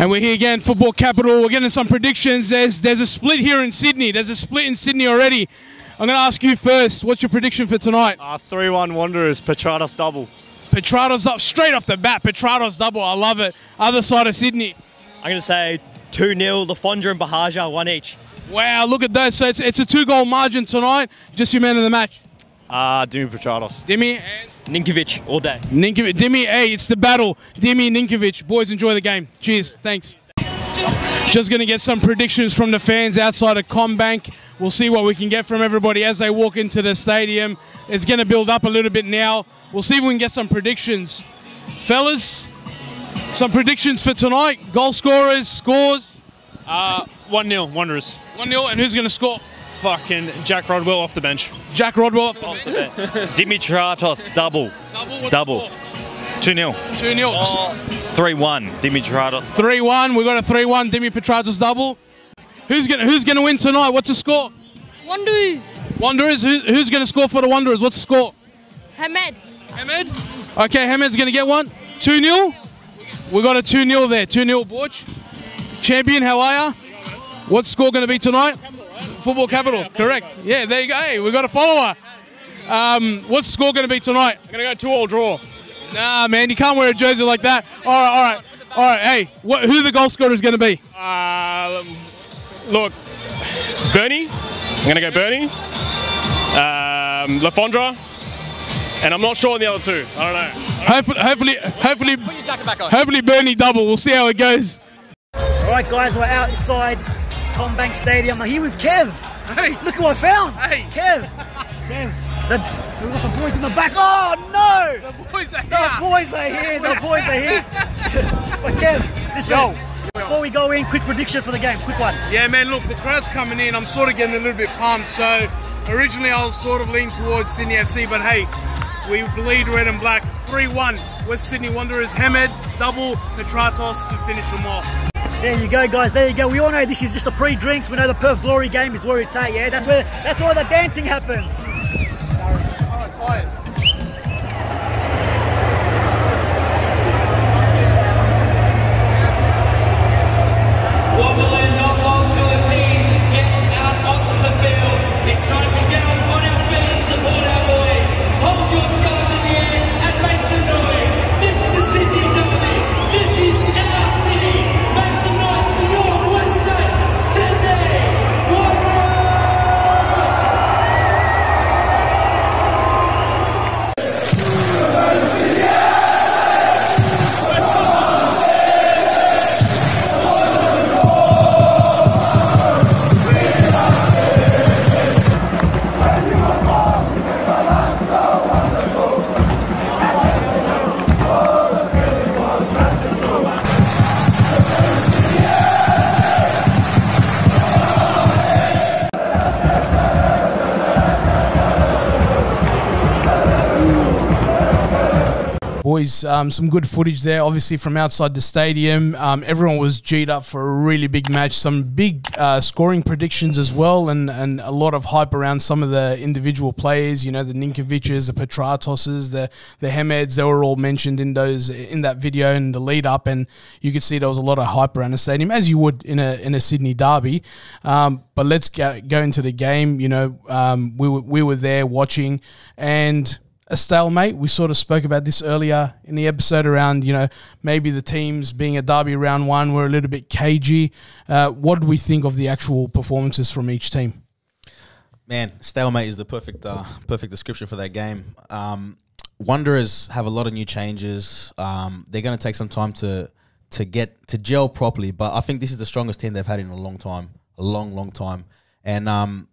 And we're here again, Football Capital. We're getting some predictions. There's there's a split here in Sydney. There's a split in Sydney already. I'm going to ask you first. What's your prediction for tonight? Uh, three one Wanderers, Petratos double. Petratos up straight off the bat. Petratos double. I love it. Other side of Sydney. I'm going to say two nil. Le Fondre and Bahaja, one each. Wow, look at that. So it's, it's a two-goal margin tonight. Just your man of the match. Uh, Dimitri Petratos. Dimi and Ninkovic all day. Ninkovic. Dimi, hey, it's the battle. Dimi, Ninkovic. Boys, enjoy the game. Cheers. Thanks. Just going to get some predictions from the fans outside of CommBank. We'll see what we can get from everybody as they walk into the stadium. It's going to build up a little bit now. We'll see if we can get some predictions. Fellas, some predictions for tonight. Goal scorers, scores. Uh, one nil, Wanderers. one nil, and who's going to score? Fucking Jack Rodwell off the bench. Jack Rodwell off the off bench. The bench. Dimitratos double. Double. What's double. two nil. two nil. three one. Dimitratos. three one. We got a three one. Dimi Petratos double. Who's gonna Who's gonna win tonight? What's the score? Wanderers. Wanderers. Who, who's gonna score for the Wanderers? What's the score? Hamed. Hamed. Okay, Hamed's gonna get one. two nil. We got a two nil there. two nil. Borche. Champion, how are you? What's score gonna be tonight? Football Capital, yeah, correct. Yeah, there you go. Hey, we got a follower. Um, what's the score going to be tonight? I'm going to go two all draw. Nah, man, you can't wear a jersey like that. All right, all right. All right, hey, what, who the goal scorer is going to be? Uh, look, Bernie. I'm going to go Bernie. Um, Le Fondre. And I'm not sure on the other two. I don't know. Hopefully, hopefully, hopefully, put your jacket back on. Hopefully Bernie double. We'll see how it goes. All right, guys, we're outside CommBank Stadium. I'm here with Kev. Hey, look who I found. Hey, Kev. Kev. The, we've got the boys in the back. Oh no! The boys are here. The boys are here. The boys are here. But Kev, listen. Yo. Before we go in, quick prediction for the game. Quick one. Yeah, man. Look, the crowd's coming in. I'm sort of getting a little bit pumped. So originally I was sort of leaning towards Sydney F C, but hey, we bleed red and black. three one. West Sydney Wanderers. Hamed double. Petratos to finish them off. There you go, guys, there you go. We all know this is just a pre-drinks. We know the Perth Glory game is where it's at, yeah? That's where that's where the dancing happens. All right, tired. Boys, um, some good footage there, obviously from outside the stadium. Um, everyone was G'd up for a really big match. Some big uh, scoring predictions as well, and, and a lot of hype around some of the individual players. You know, the Ninkoviches, the Petratoses, the the Hameds. They were all mentioned in those in that video and the lead up, and you could see there was a lot of hype around the stadium, as you would in a in a Sydney derby. Um, but let's go, go into the game. You know, um, we were, we were there watching, and a stalemate. We sort of spoke about this earlier in the episode around, you know, maybe the teams being a derby round one were a little bit cagey. Uh, what did we think of the actual performances from each team? Man, stalemate is the perfect uh, perfect description for that game. Um, Wanderers have a lot of new changes. Um, they're going to take some time to to get to gel properly, but I think this is the strongest team they've had in a long time, a long, long time, and. Um,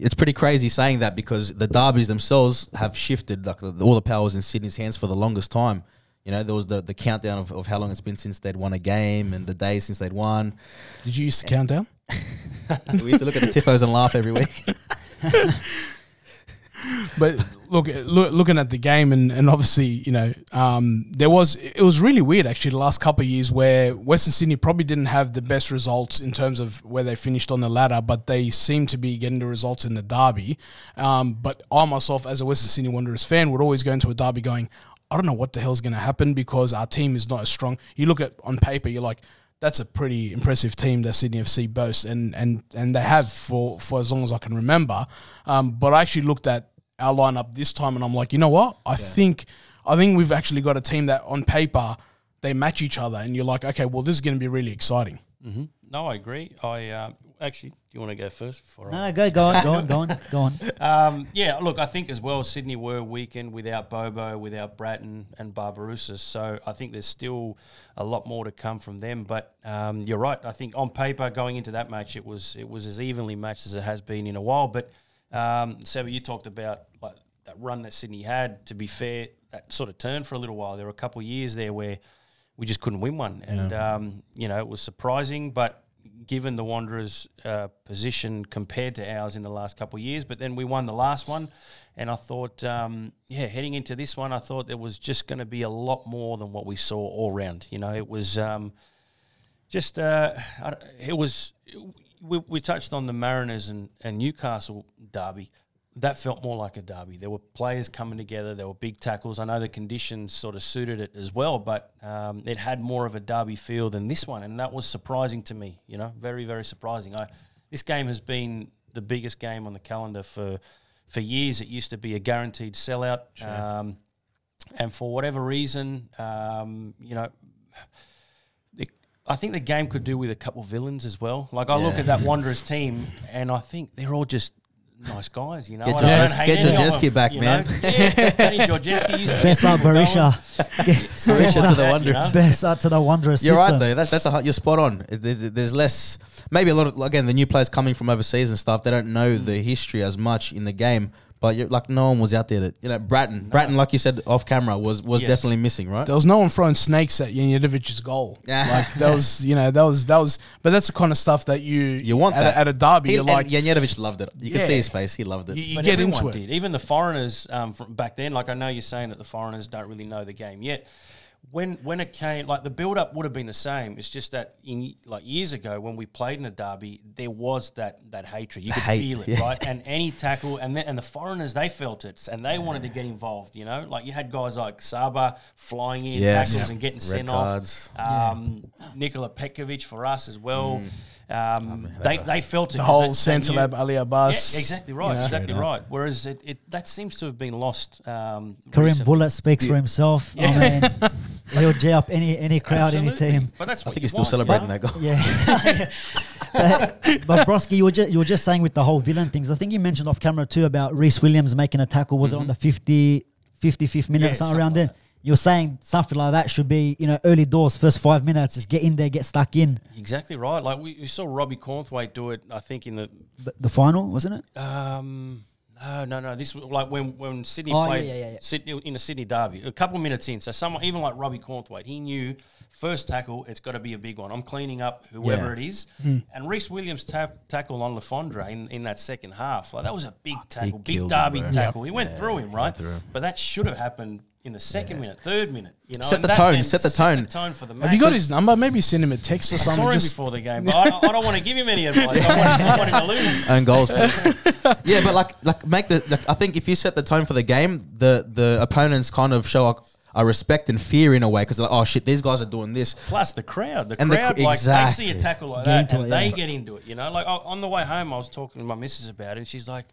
It's pretty crazy saying that because the derbies themselves have shifted, like all the powers in Sydney's hands for the longest time. You know, there was the, the countdown of, of how long it's been since they'd won a game and the days since they'd won. Did you use the countdown? We used to look at the Tiffos and laugh every week. But look, look, looking at the game and, and obviously, you know, um, there was, it was really weird actually the last couple of years where Western Sydney probably didn't have the best results in terms of where they finished on the ladder, but they seemed to be getting the results in the derby. Um, but I myself, as a Western Sydney Wanderers fan, would always go into a derby going, I don't know what the hell's going to happen because our team is not as strong. You look at on paper, you're like, that's a pretty impressive team that Sydney F C boasts, and and and they have for for as long as I can remember. Um, but I actually looked at our lineup this time, and I'm like, you know what? I yeah. think I think we've actually got a team that on paper they match each other, and you're like, okay, well, this is going to be really exciting. Mm-hmm. No, I agree. I uh, actually, do you want to go first? Before no, I... go, go on, go on, go on, go on. Um, yeah, look, I think as well, Sydney were weakened without Bobo, without Bratton and Barbarousis, so I think there's still a lot more to come from them. But um, you're right. I think on paper, going into that match, it was it was as evenly matched as it has been in a while. But um, Seba, you talked about like that run that Sydney had. To be fair, that sort of turned for a little while. There were a couple of years there where we just couldn't win one. And, yeah. um, you know, it was surprising, but given the Wanderers' uh, position compared to ours in the last couple of years, but then we won the last one. And I thought, um, yeah, heading into this one, I thought there was just going to be a lot more than what we saw all round. You know, it was um, just, uh, I, it was, we, we touched on the Mariners and, and Newcastle derby. That felt more like a derby. There were players coming together. There were big tackles. I know the conditions sort of suited it as well, but um, it had more of a derby feel than this one, and that was surprising to me, you know, very, very surprising. I, this game has been the biggest game on the calendar for for years. It used to be a guaranteed sellout, sure. um, and for whatever reason, um, you know, it, I think the game could do with a couple of villains as well. Like, I yeah. look at that Wanderers team, and I think they're all just nice guys, you know. Get, yes, get Georgescu back, you know? Man. Yeah, Tony Georgescu used to best out Barisha. Barisha to the Wanderers. You know? Best out to the Wanderers. You're right, though. That, that's a, you're spot on. There's less, maybe a lot of, again, the new players coming from overseas and stuff, they don't know mm. the history as much in the game. But you're, like, no one was out there that, you know, Bratton, no. Bratton, like you said off camera, was was yes. definitely missing, right? There was no one throwing snakes at Janjetovic's goal. Like, that was, you know, that was, that was, but that's the kind of stuff that you, you want at, that. A, at a derby, he, you're like. Janjetovic loved it. You yeah. can see his face. He loved it. You, you get into it. Did. Even the foreigners um, from back then, like, I know you're saying that the foreigners don't really know the game yet. When when it came, like, the build-up would have been the same. It's just that, in, like, years ago when we played in a derby, there was that that hatred. You could Hate, feel it, yeah. right? And any tackle, and the, and the foreigners, they felt it, and they yeah. wanted to get involved, you know? Like, you had guys like Saba flying in yes. tackles and getting Red sent cards. Off. Um, yeah. Nikola Petkovic for us as well. Mm. Um, I mean, they, they felt it. The whole Centrelab Ali Abbas. Yeah, exactly right, yeah. exactly yeah. right. Whereas it, it that seems to have been lost. Um, Karim Bullitt speaks yeah. for himself. Yeah. I mean, he'll J up any any crowd, Absolutely. Any team. But that's what I think he's still want, celebrating you know? That goal. Yeah. but, but Brosque, you were just you were just saying with the whole villain things. I think you mentioned off camera too about Rhys Williams making a tackle. Was mm-hmm. it on the fifty, fifty-fifth minute yeah, or something, something around like then? You're saying something like that should be, you know, early doors, first five minutes, just get in there, get stuck in. Exactly right. Like, we, we saw Robbie Cornthwaite do it, I think, in the... The, the final, wasn't it? Um, no, no, no. This was like when, when Sydney oh, played yeah, yeah, yeah. Sydney, in a Sydney derby, a couple of minutes in. So someone, even like Robbie Cornthwaite, he knew first tackle, it's got to be a big one. I'm cleaning up whoever yeah. it is. Mm. And Rhys Williams' ta tackle on Le Fondre in, in that second half, like, that was a big tackle, he big derby him, tackle. He went yeah, through him, right? Through him. But that should have happened... in the second yeah. minute, third minute, you know, set the tone. Set the tone. Set the tone for the match. Have you got his number? Maybe send him a text or I something. Saw him just before the game, but I, don't, I don't want to give him any advice. I want, I want him to lose. Own goals, yeah, but like, like make the. Like, I think if you set the tone for the game, the the opponents kind of show a, a respect and fear in a way because like, oh shit, these guys are doing this. Plus the crowd, the and crowd, the cr like exactly. they see a tackle like that, and it, they yeah. get into it. You know, like oh, on the way home, I was talking to my missus about it, and she's like.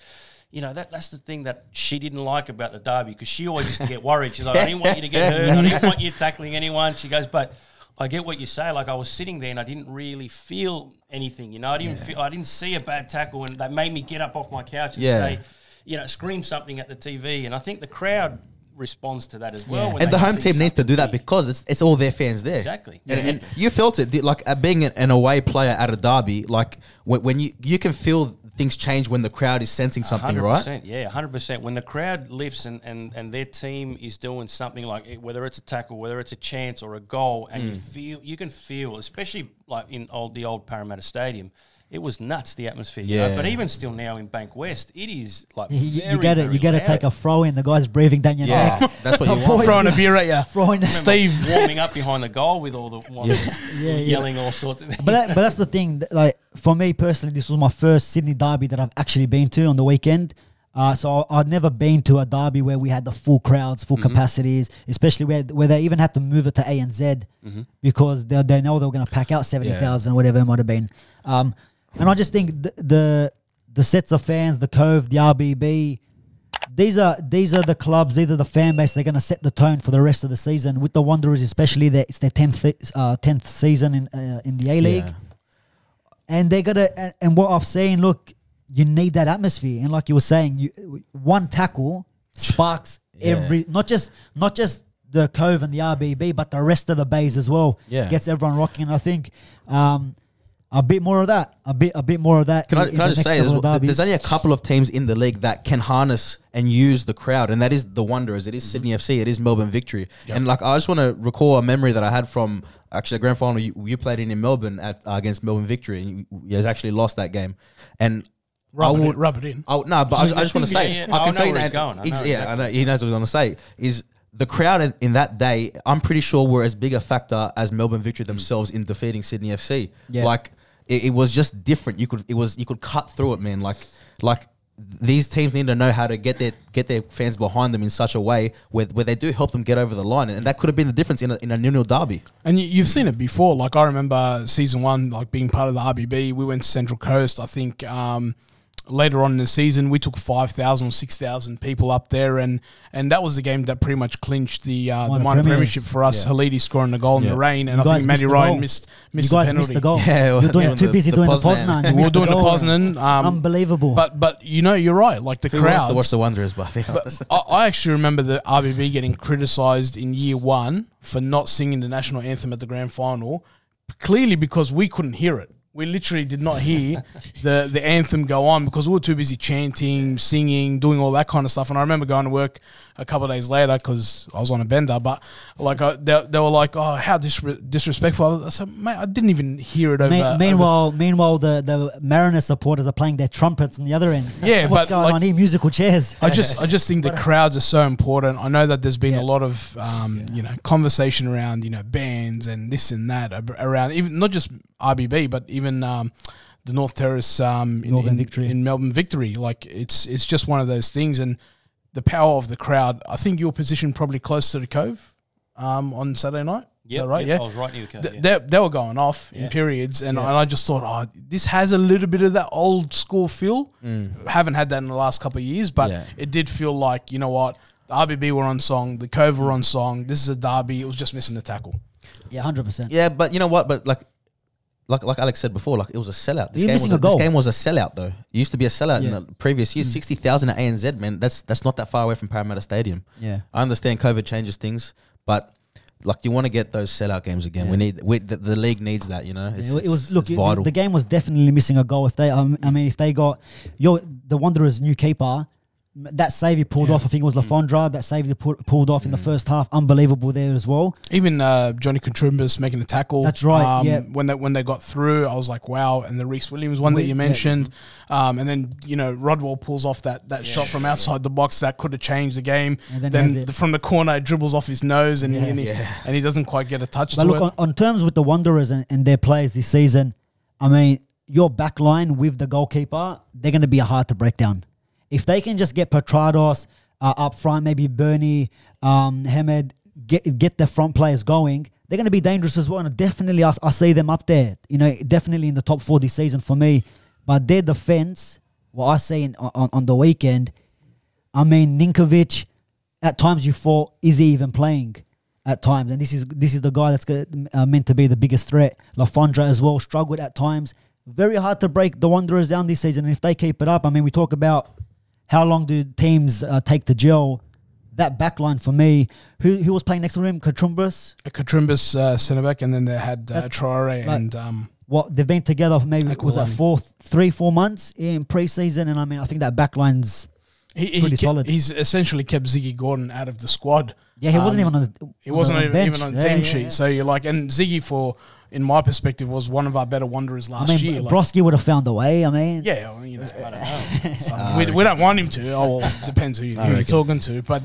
You know, that that's the thing that she didn't like about the derby because she always used to get worried. She's like, I didn't want you to get hurt. I didn't want you tackling anyone. She goes, but I get what you say. Like, I was sitting there and I didn't really feel anything, you know. I didn't yeah. feel, I didn't see a bad tackle and that made me get up off my couch and yeah. say, you know, scream something at the T V. And I think the crowd responds to that as well. Yeah. And the home team needs to do that because it's it's all their fans there. Exactly. And, yeah. and you felt it, like, being an away player at a derby, like, when you, you can feel things change when the crowd is sensing something, right? Yeah, one hundred percent. When the crowd lifts and, and, and their team is doing something, like it, whether it's a tackle, whether it's a chance or a goal, and mm. you feel, you can feel, especially like in old the old Parramatta Stadium, it was nuts, the atmosphere. Yeah. You know? But even still now in Bankwest, it is like you, very, you got to you got to take a throw in. The guy's breathing down your yeah. neck. That's what you want. Boy, throwing a beer at you. Throwing Steve warming up behind the goal with all the yeah. Yeah, yelling yeah. all sorts of things. But that, but that's the thing. That, like for me personally, this was my first Sydney derby that I've actually been to on the weekend. Uh, so I'd never been to a derby where we had the full crowds, full mm-hmm. capacities, especially where where they even had to move it to A N Z mm-hmm. because they they know they were going to pack out seventy thousand, yeah. whatever it might have been. Um, And I just think the, the the sets of fans, the Cove, the R B B, these are these are the clubs, these are the fan base. They're going to set the tone for the rest of the season. With the Wanderers, especially, it's their tenth uh, tenth season in uh, in the A League, yeah. and they're gonna. And, and what I've seen, look, you need that atmosphere. And like you were saying, you, one tackle sparks yeah. every not just not just the Cove and the R B B, but the rest of the bays as well. Yeah, gets everyone rocking. And I think. Um, A bit more of that. A bit, a bit more of that. Can I, can I just say, there's, there's only a couple of teams in the league that can harness and use the crowd, and that is the Wanderers. It is Sydney F C. It is Melbourne Victory. Yep. And like, I just want to recall a memory that I had from actually a grand final you, you played in in Melbourne at uh, against Melbourne Victory, and you, you actually lost that game. And rub I would it in, rub it in. I would, no, but I, I just want to say, yeah, yeah. I can I tell you that. Going. I know exactly. Yeah, I know, he knows what I was going to say. Is the crowd in that day? I'm pretty sure were as big a factor as Melbourne Victory themselves mm. in defeating Sydney F C. Yeah. Like. It, it was just different. You could it was you could cut through it, man. Like like these teams need to know how to get their get their fans behind them in such a way where where they do help them get over the line, and, and that could have been the difference in a in a nil-nil derby. And you, you've seen it before. Like, I remember season one, like being part of the R B B, we went to Central Coast. I think um, later on in the season, we took five thousand or six thousand people up there, and and that was the game that pretty much clinched the uh, minor the minor premiership for us. Yeah. Halidi scoring the goal yeah. in the rain, and you I think Matty Ryan missed missed you guys the penalty. Missed the goal. Yeah, well, you're doing yeah, too the, busy the doing the Poznan. We're doing the Poznan. Um, Unbelievable. But but you know you're right. Like the Who crowd. To watch the Wanderers, but I, I actually remember the R B B getting criticised in year one for not singing the national anthem at the grand final, clearly because we couldn't hear it. We literally did not hear the, the anthem go on because we were too busy chanting, singing, doing all that kind of stuff. And I remember going to work a couple of days later because I was on a bender. But like I, they, they were like, "Oh, how disre disrespectful!" I said, "Mate, I didn't even hear it." Me over meanwhile, over meanwhile, the the Mariners supporters are playing their trumpets on the other end. Yeah, what's but going like, on here? Musical chairs. I just, I just think the crowds are so important. I know that there's been yeah. a lot of um, yeah. you know, conversation around you know bands and this and that around even not just R B B but even. Even um, the North Terrace um, in, Melbourne in, in Melbourne Victory, like it's it's just one of those things, and the power of the crowd. I think your position probably close to the Cove um, on Saturday night. Yep, that right? Yep, yeah, I was right near the Cove. Th yeah. they, they were going off yeah. in periods, and, yeah. and I just thought, oh, this has a little bit of that old school feel. Mm. Haven't had that in the last couple of years, but yeah. it did feel like, you know what, the R B B were on song, the Cove were on song. This is a derby. It was just missing the tackle. Yeah, one hundred percent. Yeah, but you know what? But like. Like like Alex said before, like it was a sellout. This, game was a, a this game was a sellout, though. It used to be a sellout yeah. in the previous year. Mm. Sixty thousand at A N Z, man. That's that's not that far away from Parramatta Stadium. Yeah, I understand COVID changes things, but like you want to get those sellout games again. Yeah. We need we, the, the league needs that. You know, it's, yeah, it was it's, look it's vital. It, the game was definitely missing a goal. If they, um, I mean, if they got your the Wanderers' new keeper. That save he pulled yeah. off, I think it was Le Fondre. That save he pu pulled off mm. in the first half, unbelievable there as well. Even uh, Johnny Contreras making a tackle. That's right. Um, yeah. When they when they got through, I was like, wow. And the Rhys Williams one we, that you mentioned, yeah. um, and then you know Rodwell pulls off that that yeah. shot from outside yeah. the box that could have changed the game. And then, then the, from the corner, it dribbles off his nose, and, yeah. he, and, he, yeah. and he doesn't quite get a touch. But to look, it. On, on terms with the Wanderers and, and their players this season, I mean, your back line with the goalkeeper, they're going to be hard to break down. If they can just get Petratos uh, up front, maybe Bernie, um, Hamed, get get the front players going, they're going to be dangerous as well. And definitely, I, I see them up there. You know, definitely in the top four this season for me. But their defense, what I see in, on on the weekend, I mean Ninkovic. At times, you thought, is he even playing? At times, and this is this is the guy that's uh, meant to be the biggest threat. Le Fondre as well struggled at times. Very hard to break the Wanderers down this season. And if they keep it up, I mean, we talk about. How long do teams uh, take to gel? That backline for me, who who was playing next to him? Contreras? Contreras, uh, centre back, and then they had uh, Traore like, and um, what they've been together for maybe like was that four, three, four months in pre-season, and I mean I think that backline's he, he pretty kept, solid. He's essentially kept Ziggy Gordon out of the squad. Yeah, he um, wasn't even on the he wasn't on the bench. even on the yeah, team yeah, sheet. Yeah. So you're like, and Ziggy for. in my perspective, was one of our better Wanderers last I mean, year. Like, Brosque would have found a way, I mean. Yeah, well, you know, I don't know. So oh, we, we don't want him to. Oh, well, depends who, you, who you're talking to. But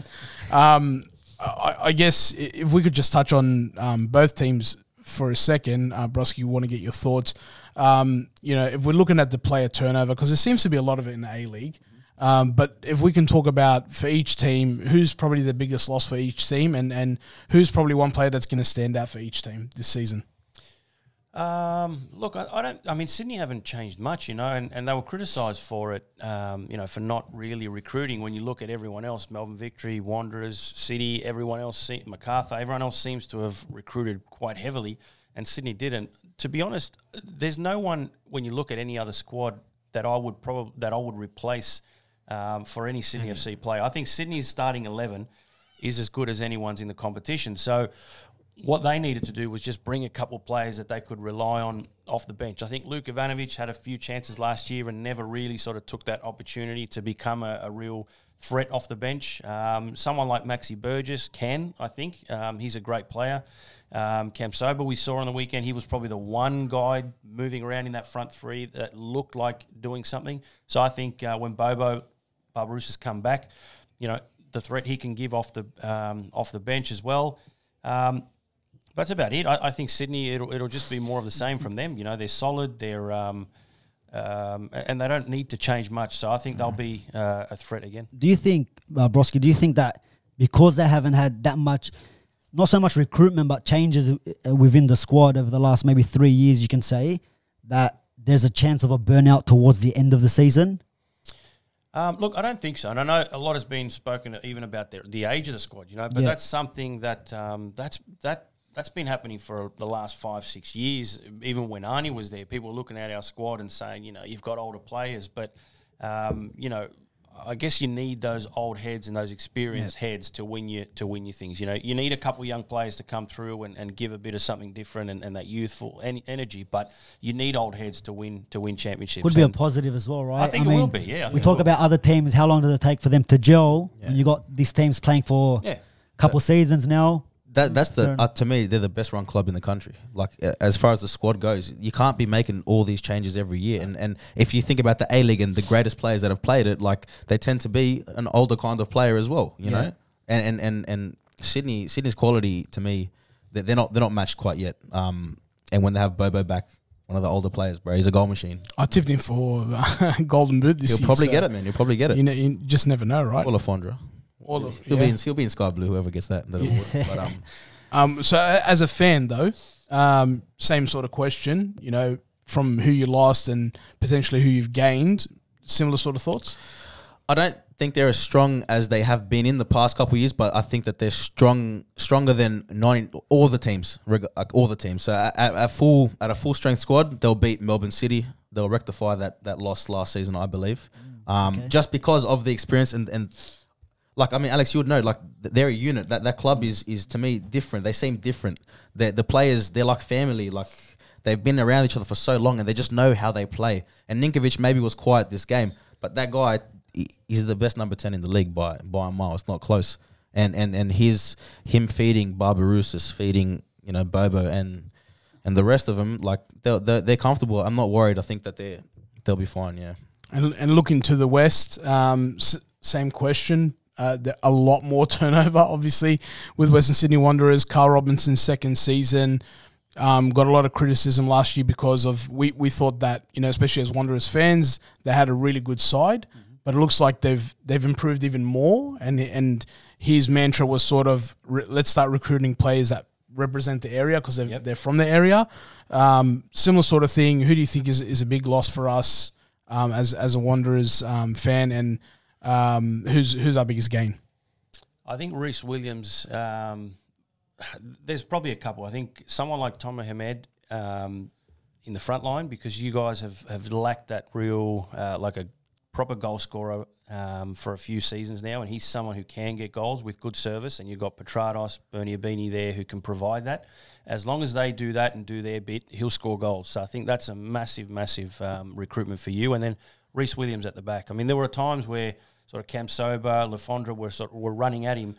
um, I, I guess if we could just touch on um, both teams for a second, uh, Brosque, you want to get your thoughts. Um, you know, if we're looking at the player turnover, because there seems to be a lot of it in the A-League, Um, but if we can talk about for each team, who's probably the biggest loss for each team and, and who's probably one player that's going to stand out for each team this season? Um, look, I, I don't. I mean, Sydney haven't changed much, you know, and, and they were criticised for it, um, you know, for not really recruiting. When you look at everyone else, Melbourne Victory, Wanderers, City, everyone else, Macarthur, everyone else seems to have recruited quite heavily, and Sydney didn't. To be honest, there's no one when you look at any other squad that I would probably that I would replace um, for any Sydney mm. F C player. I think Sydney's starting eleven is as good as anyone's in the competition. So. What they needed to do was just bring a couple of players that they could rely on off the bench. I think Luke Ivanovic had a few chances last year and never really sort of took that opportunity to become a, a real threat off the bench. Um, someone like Maxi Burgess can, I think. Um, he's a great player. Um, Kem Sobar we saw on the weekend. He was probably the one guy moving around in that front three that looked like doing something. So I think uh, when Bobo Barbarousse has come back, you know, the threat he can give off the, um, off the bench as well. Um, But that's about it. I, I think Sydney, it'll, it'll just be more of the same from them. You know, they're solid, they're, um, um, and they don't need to change much. So I think they'll be uh, a threat again. Do you think, uh, Brosque, do you think that because they haven't had that much, not so much recruitment, but changes within the squad over the last maybe three years, you can say, that there's a chance of a burnout towards the end of the season? Um, look, I don't think so, and I know a lot has been spoken even about the, the age of the squad, you know, but yeah. that's something that um, that's that. That's been happening for the last five, six years. Even when Arnie was there, people were looking at our squad and saying, you know, you've got older players. But, um, you know, I guess you need those old heads and those experienced yeah. heads to win you to win you things. You know, you need a couple of young players to come through and, and give a bit of something different and, and that youthful en energy. But you need old heads to win to win championships. Could be and a positive as well, right? I think I it mean, will be, yeah. I we talk about other teams. How long does it take for them to gel? Yeah. And you got these teams playing for yeah. a couple yeah. seasons now. That that's the uh, to me they're the best run club in the country. Like uh, as far as the squad goes, you can't be making all these changes every year. And and if you think about the A-League and the greatest players that have played it, like they tend to be an older kind of player as well. You yeah. know, and, and and and Sydney Sydney's quality to me they're not they're not matched quite yet. Um, and when they have Bobo back, one of the older players, bro, he's a goal machine. I tipped him for uh, Golden Boot this He'll year. He'll probably so get it, man. He'll probably get it. You know, you just never know, right? Or Le Fondre. All of, he'll, yeah. be in, he'll be in Sky Blue, whoever gets that. that award. But, um, um, so as a fan, though, um, same sort of question, you know, from who you lost and potentially who you've gained, similar sort of thoughts? I don't think they're as strong as they have been in the past couple of years, but I think that they're strong, stronger than nine, all the teams, like all the teams. So at, at, full, at a full-strength squad, they'll beat Melbourne City. They'll rectify that, that loss last season, I believe, um, okay. just because of the experience and... and Like, I mean, Alex, you would know, like, they're a unit. That that club is, is to me, different. They seem different. They're, the players, they're like family. Like, they've been around each other for so long, and they just know how they play. And Ninkovic maybe was quiet this game, but that guy, he's the best number ten in the league by, by a mile. It's not close. And and, and his, him feeding Barbarousse, feeding, you know, Bobo and and the rest of them, like, they're, they're, they're comfortable. I'm not worried. I think that they're, they'll be fine, yeah. And, and looking to the West, um, s same question. Uh, a lot more turnover, obviously, with Western Sydney Wanderers. Carl Robinson's second season um, got a lot of criticism last year because of we, we thought that, you know, especially as Wanderers fans, they had a really good side, mm-hmm. but it looks like they've they've improved even more. And and his mantra was sort of re let's start recruiting players that represent the area because they're, yep. they're from the area. Um, similar sort of thing. Who do you think is is a big loss for us um, as as a Wanderers um, fan and? Um, who's who's our biggest gain? I think Rhys Williams. Um, there's probably a couple. I think someone like Tomi Hamed um, in the front line because you guys have have lacked that real uh, like a proper goal scorer um, for a few seasons now, and he's someone who can get goals with good service, and you've got Petratos, Bernie Ibini there who can provide that. As long as they do that and do their bit, he'll score goals. So I think that's a massive, massive um, recruitment for you. And then Rhys Williams at the back. I mean, there were times where sort of Kem Sobar, Le Fondre were, sort of, were running at him,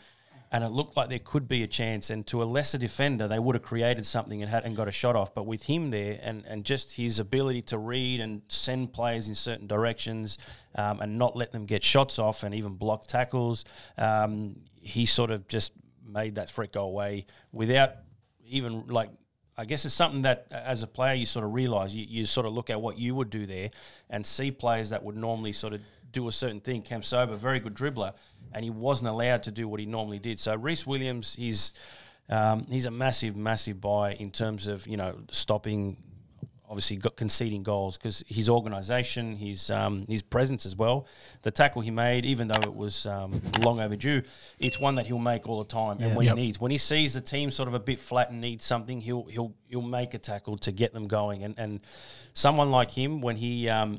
and it looked like there could be a chance. And to a lesser defender, they would have created something and, had, and got a shot off. But with him there and, and just his ability to read and send players in certain directions um, and not let them get shots off and even block tackles, um, he sort of just made that threat go away without even, like, I guess it's something that as a player you sort of realise. You, you sort of look at what you would do there and see players that would normally sort of do a certain thing. Kem Sobar, very good dribbler, and he wasn't allowed to do what he normally did. So Rhys Williams, he's um, he's a massive, massive buy in terms of, you know, stopping, obviously got conceding goals, because his organisation, his um, his presence as well. The tackle he made, even though it was um, long overdue, it's one that he'll make all the time. Yeah. And when yep. he needs, when he sees the team sort of a bit flat and needs something, he'll he'll he'll make a tackle to get them going. And and someone like him, when he um,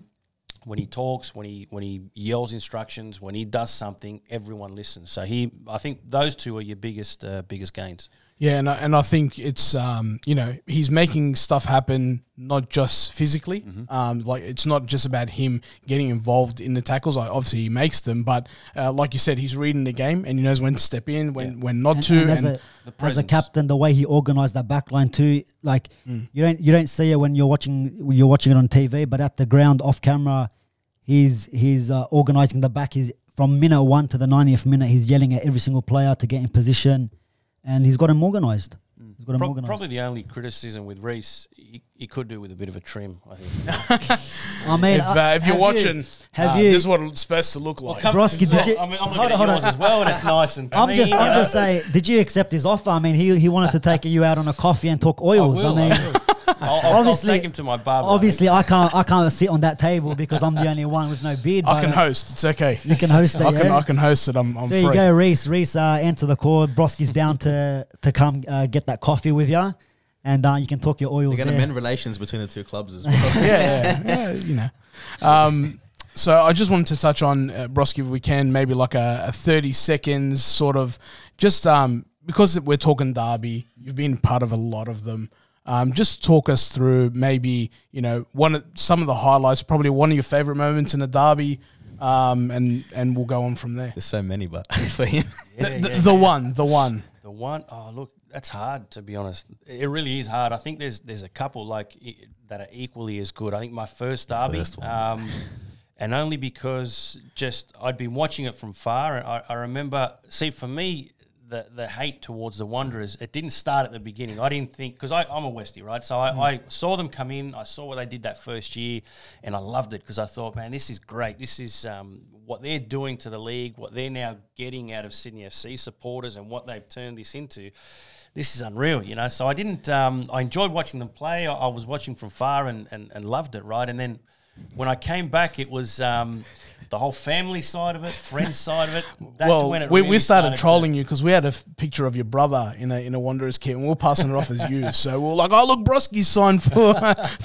When he talks, when he when he yells instructions, when he does something, everyone listens. So he, I think those two are your biggest uh, biggest gains. Yeah, and I, and I think it's um, you know, he's making stuff happen, not just physically. Mm-hmm. um, like it's not just about him getting involved in the tackles. Like, obviously he makes them, but uh, like you said, he's reading the game and he knows when to step in, when yeah. when not and, to. And as, and a, as a captain, the way he organised that back line too, like mm. you don't you don't see it when you're watching when you're watching it on T V, but at the ground off camera, he's he's uh, organising the back. He's from minute one to the ninetieth minute. He's yelling at every single player to get in position. And he's got him organised. He's got him Pro organised. Probably the only criticism with Rhys, he, he could do with a bit of a trim, I think. I mean, if, uh, if you're watching, you, have uh, you, this is what it's supposed to look like. Well, Brosque, did you, I mean, I'm looking at yours as well, and it's nice. And I'm, me, just, I'm just saying, did you accept his offer? I mean, he he wanted to take you out on a coffee and talk oils. I, will, I mean. I will. I'll, obviously, I'll take him to my barber. Obviously, I can't. I can't sit on that table because I'm the only one with no beard. I can host. It's okay. You can host it. I can. Yeah? I can host it. I'm. I'm there. Free. You go, Rhys. Rhys, uh, answer the call. Brosque's down to to come uh, get that coffee with you, and uh, you can talk your oils. You're going to mend relations between the two clubs as well. yeah, yeah, yeah, you know. Um, so I just wanted to touch on uh, Brosque, if we can, maybe like a, a thirty seconds sort of, just um, because we're talking derby. You've been part of a lot of them. Um, just talk us through maybe, you know, one of, some of the highlights, probably one of your favourite moments in a derby, um, and and we'll go on from there. There's so many, but yeah, the, the, yeah, the yeah. one, the one, the one. Oh, look, that's hard, to be honest. It really is hard. I think there's there's a couple like that are equally as good. I think my first derby, first one. Um, and only because just I'd been watching it from far, and I, I remember. See, for me. The, the hate towards the Wanderers, it didn't start at the beginning. I didn't think, because I'm a Westie, right? So I, mm. I saw them come in. I saw what they did that first year, and I loved it because I thought, man, this is great. This is um, what they're doing to the league, what they're now getting out of Sydney F C supporters and what they've turned this into. This is unreal, you know? So I didn't um, – I enjoyed watching them play. I, I was watching from far and, and, and loved it, right? And then when I came back, it was um, – the whole family side of it, friends side of it. That's well, when it we, really we started, started trolling you because we had a f picture of your brother in a in a Wanderers kit, and we were passing it off as you. So we were like, "Oh, look, Brosque signed for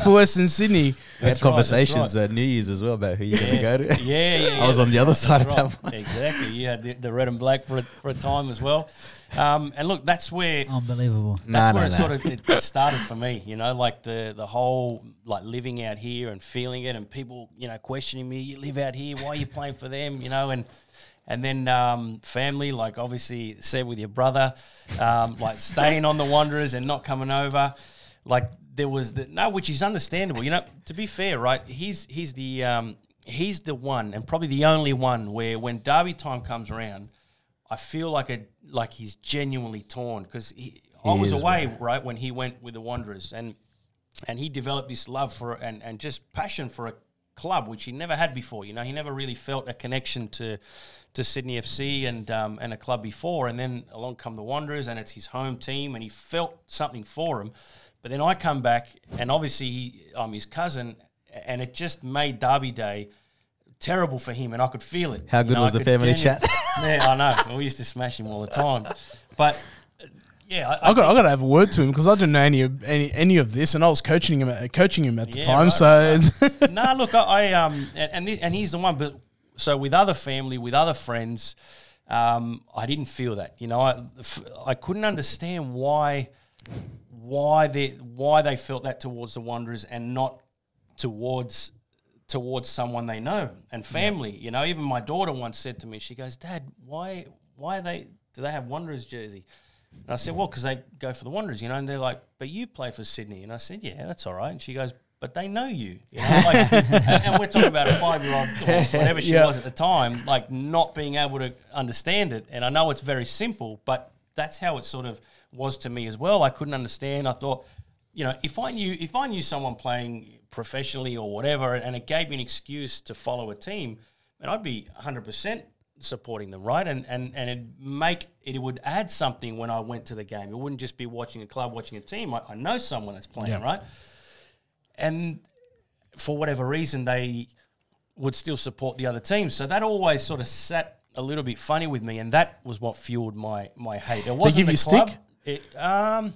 for Western Sydney." We had conversations right, right. at New Year's as well about who you're yeah. going to go to. Yeah, yeah. yeah I was on the other right, side of right. that one. Exactly. You had the, the red and black for a, for a time as well. Um, and look, that's where unbelievable. That's nah, where no, it no. sort of it, it started for me. You know, like the the whole like living out here and feeling it, and people you know questioning me. You live out here, why are you playing for them? You know, and and then um, family, like obviously said with your brother, um, like staying on the Wanderers and not coming over, like there was the no, which is understandable. You know, to be fair, right? He's he's the um, he's the one and probably the only one where when derby time comes around. I feel like a like he's genuinely torn because I was away right. right when he went with the Wanderers, and and he developed this love for and and just passion for a club which he never had before. You know, he never really felt a connection to to Sydney F C and um, and a club before. And then along come the Wanderers, and it's his home team, and he felt something for him. But then I come back, and obviously he, I'm his cousin, and it just made derby day terrible for him, and I could feel it. How good you know, was I the family chat? Yeah, I know. We used to smash him all the time, but uh, yeah, I, I, I got I got to have a word to him because I didn't know any of any, any of this, and I was coaching him at, coaching him at the yeah, time. Right, so right. no, nah, look, I, I um and and, the, and he's the one, but so with other family, with other friends, um, I didn't feel that. You know, I, I couldn't understand why why they why they felt that towards the Wanderers and not towards towards someone they know and family. Yeah. You know, even my daughter once said to me, she goes, "Dad, why why are they do they have Wanderers jersey?" And I said, "Well, because they go for the Wanderers, you know." And they're like, "But you play for Sydney." And I said, "Yeah, that's all right." And she goes, "But they know you." You know, like, and, and we're talking about a five-year-old, whatever she yeah. was at the time, like not being able to understand it. And I know it's very simple, but that's how it sort of was to me as well. I couldn't understand. I thought, you know, if I knew if I knew someone playing professionally or whatever, and it gave me an excuse to follow a team, and I'd be one hundred percent supporting them, right? And and and it'd make it would add something when I went to the game. It wouldn't just be watching a club, watching a team. I, I know someone that's playing, yeah. right? And for whatever reason, they would still support the other team. So that always sort of sat a little bit funny with me, and that was what fueled my my hate. It wasn't they give the you club. Stick? It, um,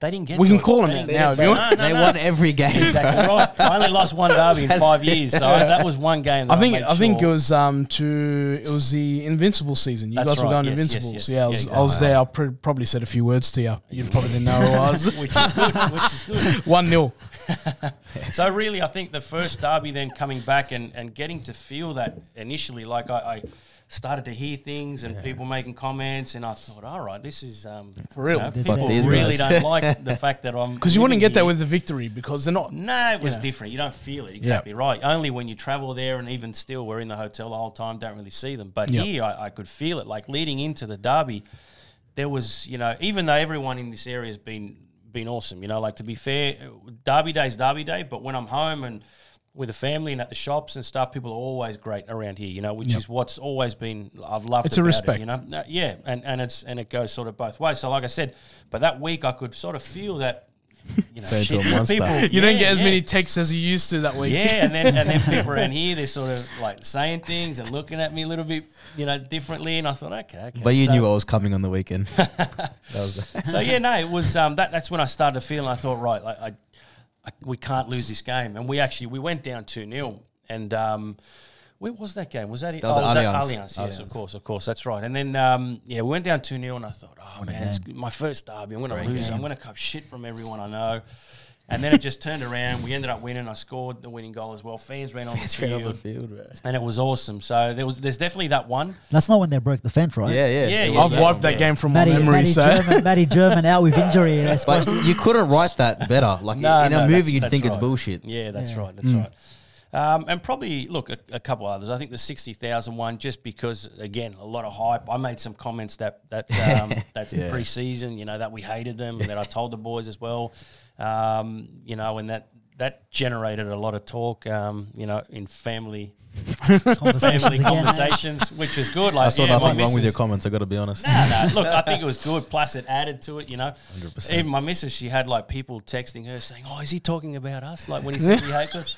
they didn't get. We to can it. call them they out now. No, no, they no. won every game. Exactly right. I only lost one derby in five years, so that was one game. That I think I, I think sure. it was um to it was the Invincible season. You That's guys right. were going yes, Invincibles. Yes, yes. Yeah, I was, yeah, exactly. I was there. I pr probably said a few words to you. You probably didn't know who I was. Which is good. Which is good. One nil. So really, I think the first derby, then coming back and, and getting to feel that initially, like I, I started to hear things and yeah. people making comments, and I thought, all right, this is um, for real. You know, people really guys. don't like the fact that I'm because you wouldn't get here. that with the Victory because they're not. No, nah, it was yeah. different. You don't feel it exactly yeah. right. Only when you travel there, and even still, we're in the hotel the whole time, don't really see them. But yeah. here, I, I could feel it. Like leading into the derby, there was, you know, even though everyone in this area has been. been awesome, you know, like to be fair, derby day's derby day, but when I'm home and with the family and at the shops and stuff, people are always great around here, you know, which yep. is what's always been, I've loved it's about a respect it, you know, uh, yeah and and it's and it goes sort of both ways. So like I said, but that week I could sort of feel that, you know, shit, people, you yeah, don't get as yeah. many texts as you used to that week, yeah and then and then people around here, they're sort of like saying things and looking at me a little bit, you know, differently, and I thought, okay, okay. But you so, knew I was coming on the weekend. That was the so yeah, no, it was um, that. That's when I started to feel. I thought, right, like I, I, we can't lose this game, and we actually we went down two nil. And um, where was that game? Was that it? That was, oh, was that Allianz? Yes, Allianz. of course, of course, that's right. And then um, yeah, we went down two nil, and I thought, oh what man, it's my first derby, I'm gonna Great lose. Game. I'm gonna cup shit from everyone I know. And then it just turned around. We ended up winning. I scored the winning goal as well. Fans ran on the field, on the field right. and it was awesome. So there was, there's definitely that one. That's not when they broke the fence, right? Yeah, yeah. yeah, yeah I've wiped that yeah. game from Matty, my memory. Matty, so. German, Matty German out with injury. But you couldn't write that better. Like no, in no, a movie, that's, you'd that's think right. it's bullshit. Yeah, that's yeah. right. That's mm. right. Um, and probably, look, a, a couple others. I think the sixty thousand one, just because, again, a lot of hype. I made some comments that that um, that's yeah. in pre-season, you know, that we hated them and that I told the boys as well. Um, you know, and that that generated a lot of talk, um, you know, in family conversations, family again, conversations eh? which was good. Like, I saw yeah, nothing wrong with your comments, I got to be honest. No, nah, no, nah, look, I think it was good, plus it added to it, you know. one hundred percent. Even my missus, she had, like, people texting her saying, oh, is he talking about us, like, when he says he hates us?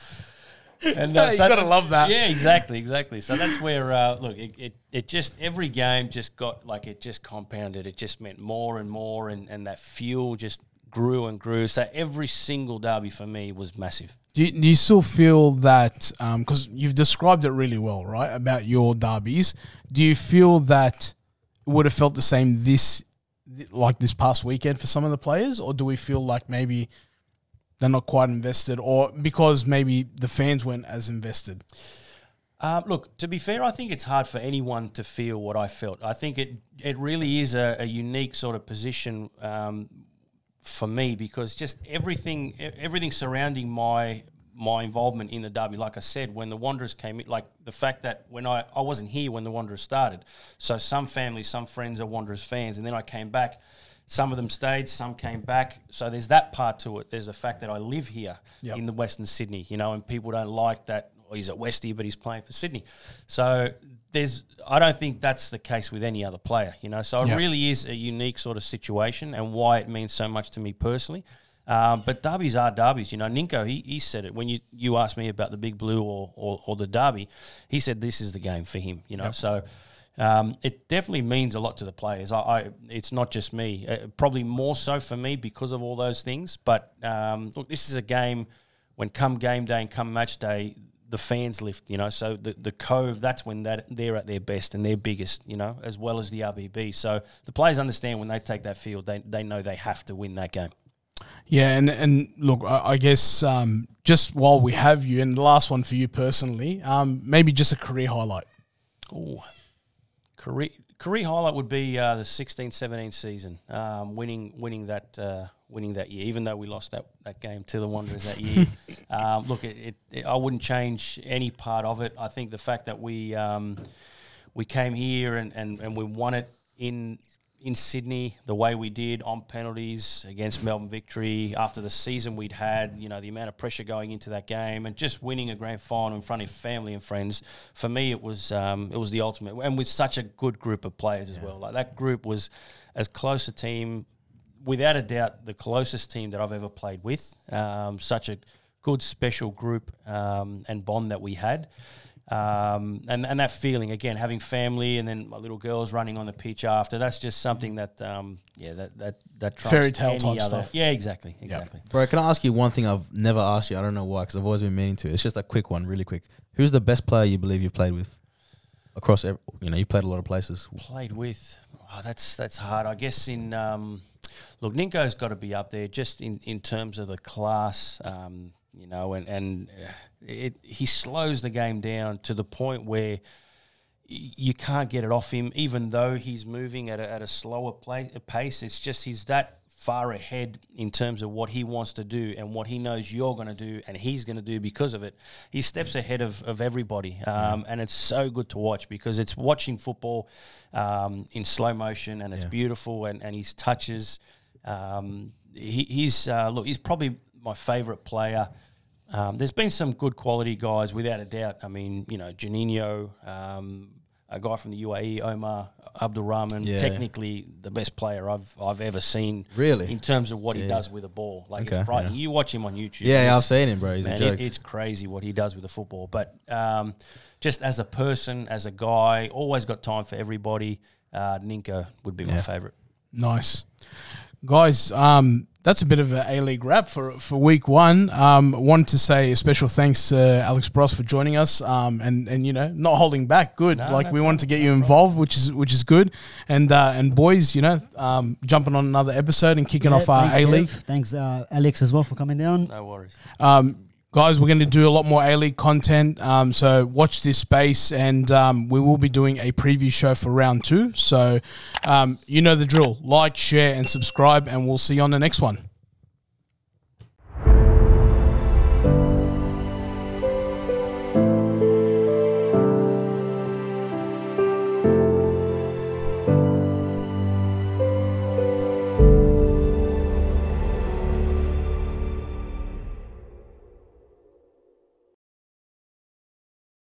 And, uh, no, you so got to love that. Yeah, exactly, exactly. So that's where, uh, look, it, it, it just, every game just got, like, it just compounded. It just meant more and more, and, and that fuel just grew and grew. So every single derby for me was massive. Do you, do you still feel that, because um, you've described it really well, right, about your derbies, do you feel that it would have felt the same this, like this past weekend for some of the players, or do we feel like maybe they're not quite invested, or because maybe the fans weren't as invested? Uh, look, to be fair, I think it's hard for anyone to feel what I felt. I think it, it really is a, a unique sort of position um, for me, because just everything everything surrounding my my involvement in the derby, like I said, when the Wanderers came in, like the fact that when I, I wasn't here when the Wanderers started, so some family, some friends are Wanderers fans, and then I came back, some of them stayed, some came back, so there's that part to it. There's the fact that I live here yep. in the Western Sydney, you know, and people don't like that, oh, he's at Westie but he's playing for Sydney. So there's, I don't think that's the case with any other player, you know. So it yeah. really is a unique sort of situation, and why it means so much to me personally. Um, but derbies are derbies, you know. Ninko, he, he said it when you, you asked me about the Big Blue or, or, or the derby. He said this is the game for him, you know. Yep. So um, it definitely means a lot to the players. I, I it's not just me. Uh, probably more so for me because of all those things. But um, look, this is a game when come game day and come match day, the fans lift, you know. So the, the Cove, that's when that they're at their best and their biggest, you know, as well as the R B B. So the players understand when they take that field, they, they know they have to win that game. Yeah, and, and look, I, I guess um, just while we have you, and the last one for you personally, um, maybe just a career highlight. Oh, career career highlight wowould be uh, the sixteen seventeen season, um, winning winning that uh, winning that year. Even though we lost that, that game to the Wanderers that year, um, look, it, it, it, I wouldn't change any part of it. I think the fact that we um, we came here and, and, and we won it in. in Sydney, the way we did on penalties against Melbourne Victory, after the season we'd had, you know, the amount of pressure going into that game, and just winning a grand final in front of family and friends, for me it was um, it was the ultimate. And with such a good group of players as yeah. well, like that group was as close a team, without a doubt, the closest team that I've ever played with. Um, such a good special group um, and bond that we had. Um, and, and that feeling, again, having family and then my little girls running on the pitch after, that's just something that, um, yeah, that, that, that trumps fairy tale type stuff. Yeah, exactly, exactly. Yep. Bro, can I ask you one thing I've never asked you? I don't know why, because I've always been meaning to. It's just a quick one, really quick. Who's the best player you believe you've played with? Across, every, you know, you've played a lot of places. Played with? Oh, that's, that's hard. I guess in, um, look, Ninko's got to be up there just in, in terms of the class, um, you know, and, and it, he slows the game down to the point where you can't get it off him, even though he's moving at a, at a slower play, pace. It's just he's that far ahead in terms of what he wants to do and what he knows you're going to do and he's going to do because of it. He steps ahead of, of everybody, um, yeah. and it's so good to watch because it's watching football um, in slow motion, and it's yeah. beautiful, and, and his touches. Um, he, he's uh, look, he's probably – my favourite player. Um, there's been some good quality guys, without a doubt. I mean, you know, Janino, um, a guy from the U A E, Omar Abdulrahman, yeah. technically the best player I've I've ever seen. Really? In terms of what yeah. he does with a ball. Like, okay, it's frightening. Yeah. You watch him on YouTube. Yeah, I've seen him, bro. He's man, a joke. It, it's crazy what he does with the football. But um, just as a person, as a guy, always got time for everybody. Uh, Ninko would be yeah. my favourite. Nice. Guys, um... that's a bit of an A-League wrap for, for week one. Um, I wanted to say a special thanks to Alex Brosque for joining us um, and, and, you know, not holding back. Good. No, like, no, we no, wanted to get no you involved, problem. which is which is good. And, uh, and boys, you know, um, jumping on another episode and kicking yeah, off our A-League. Thanks, uh, Alex, as well, for coming down. No worries. Um, guys, we're going to do a lot more A-League content, um, so watch this space, and um, we will be doing a preview show for round two. So um, you know the drill. Like, share, and subscribe, and we'll see you on the next one.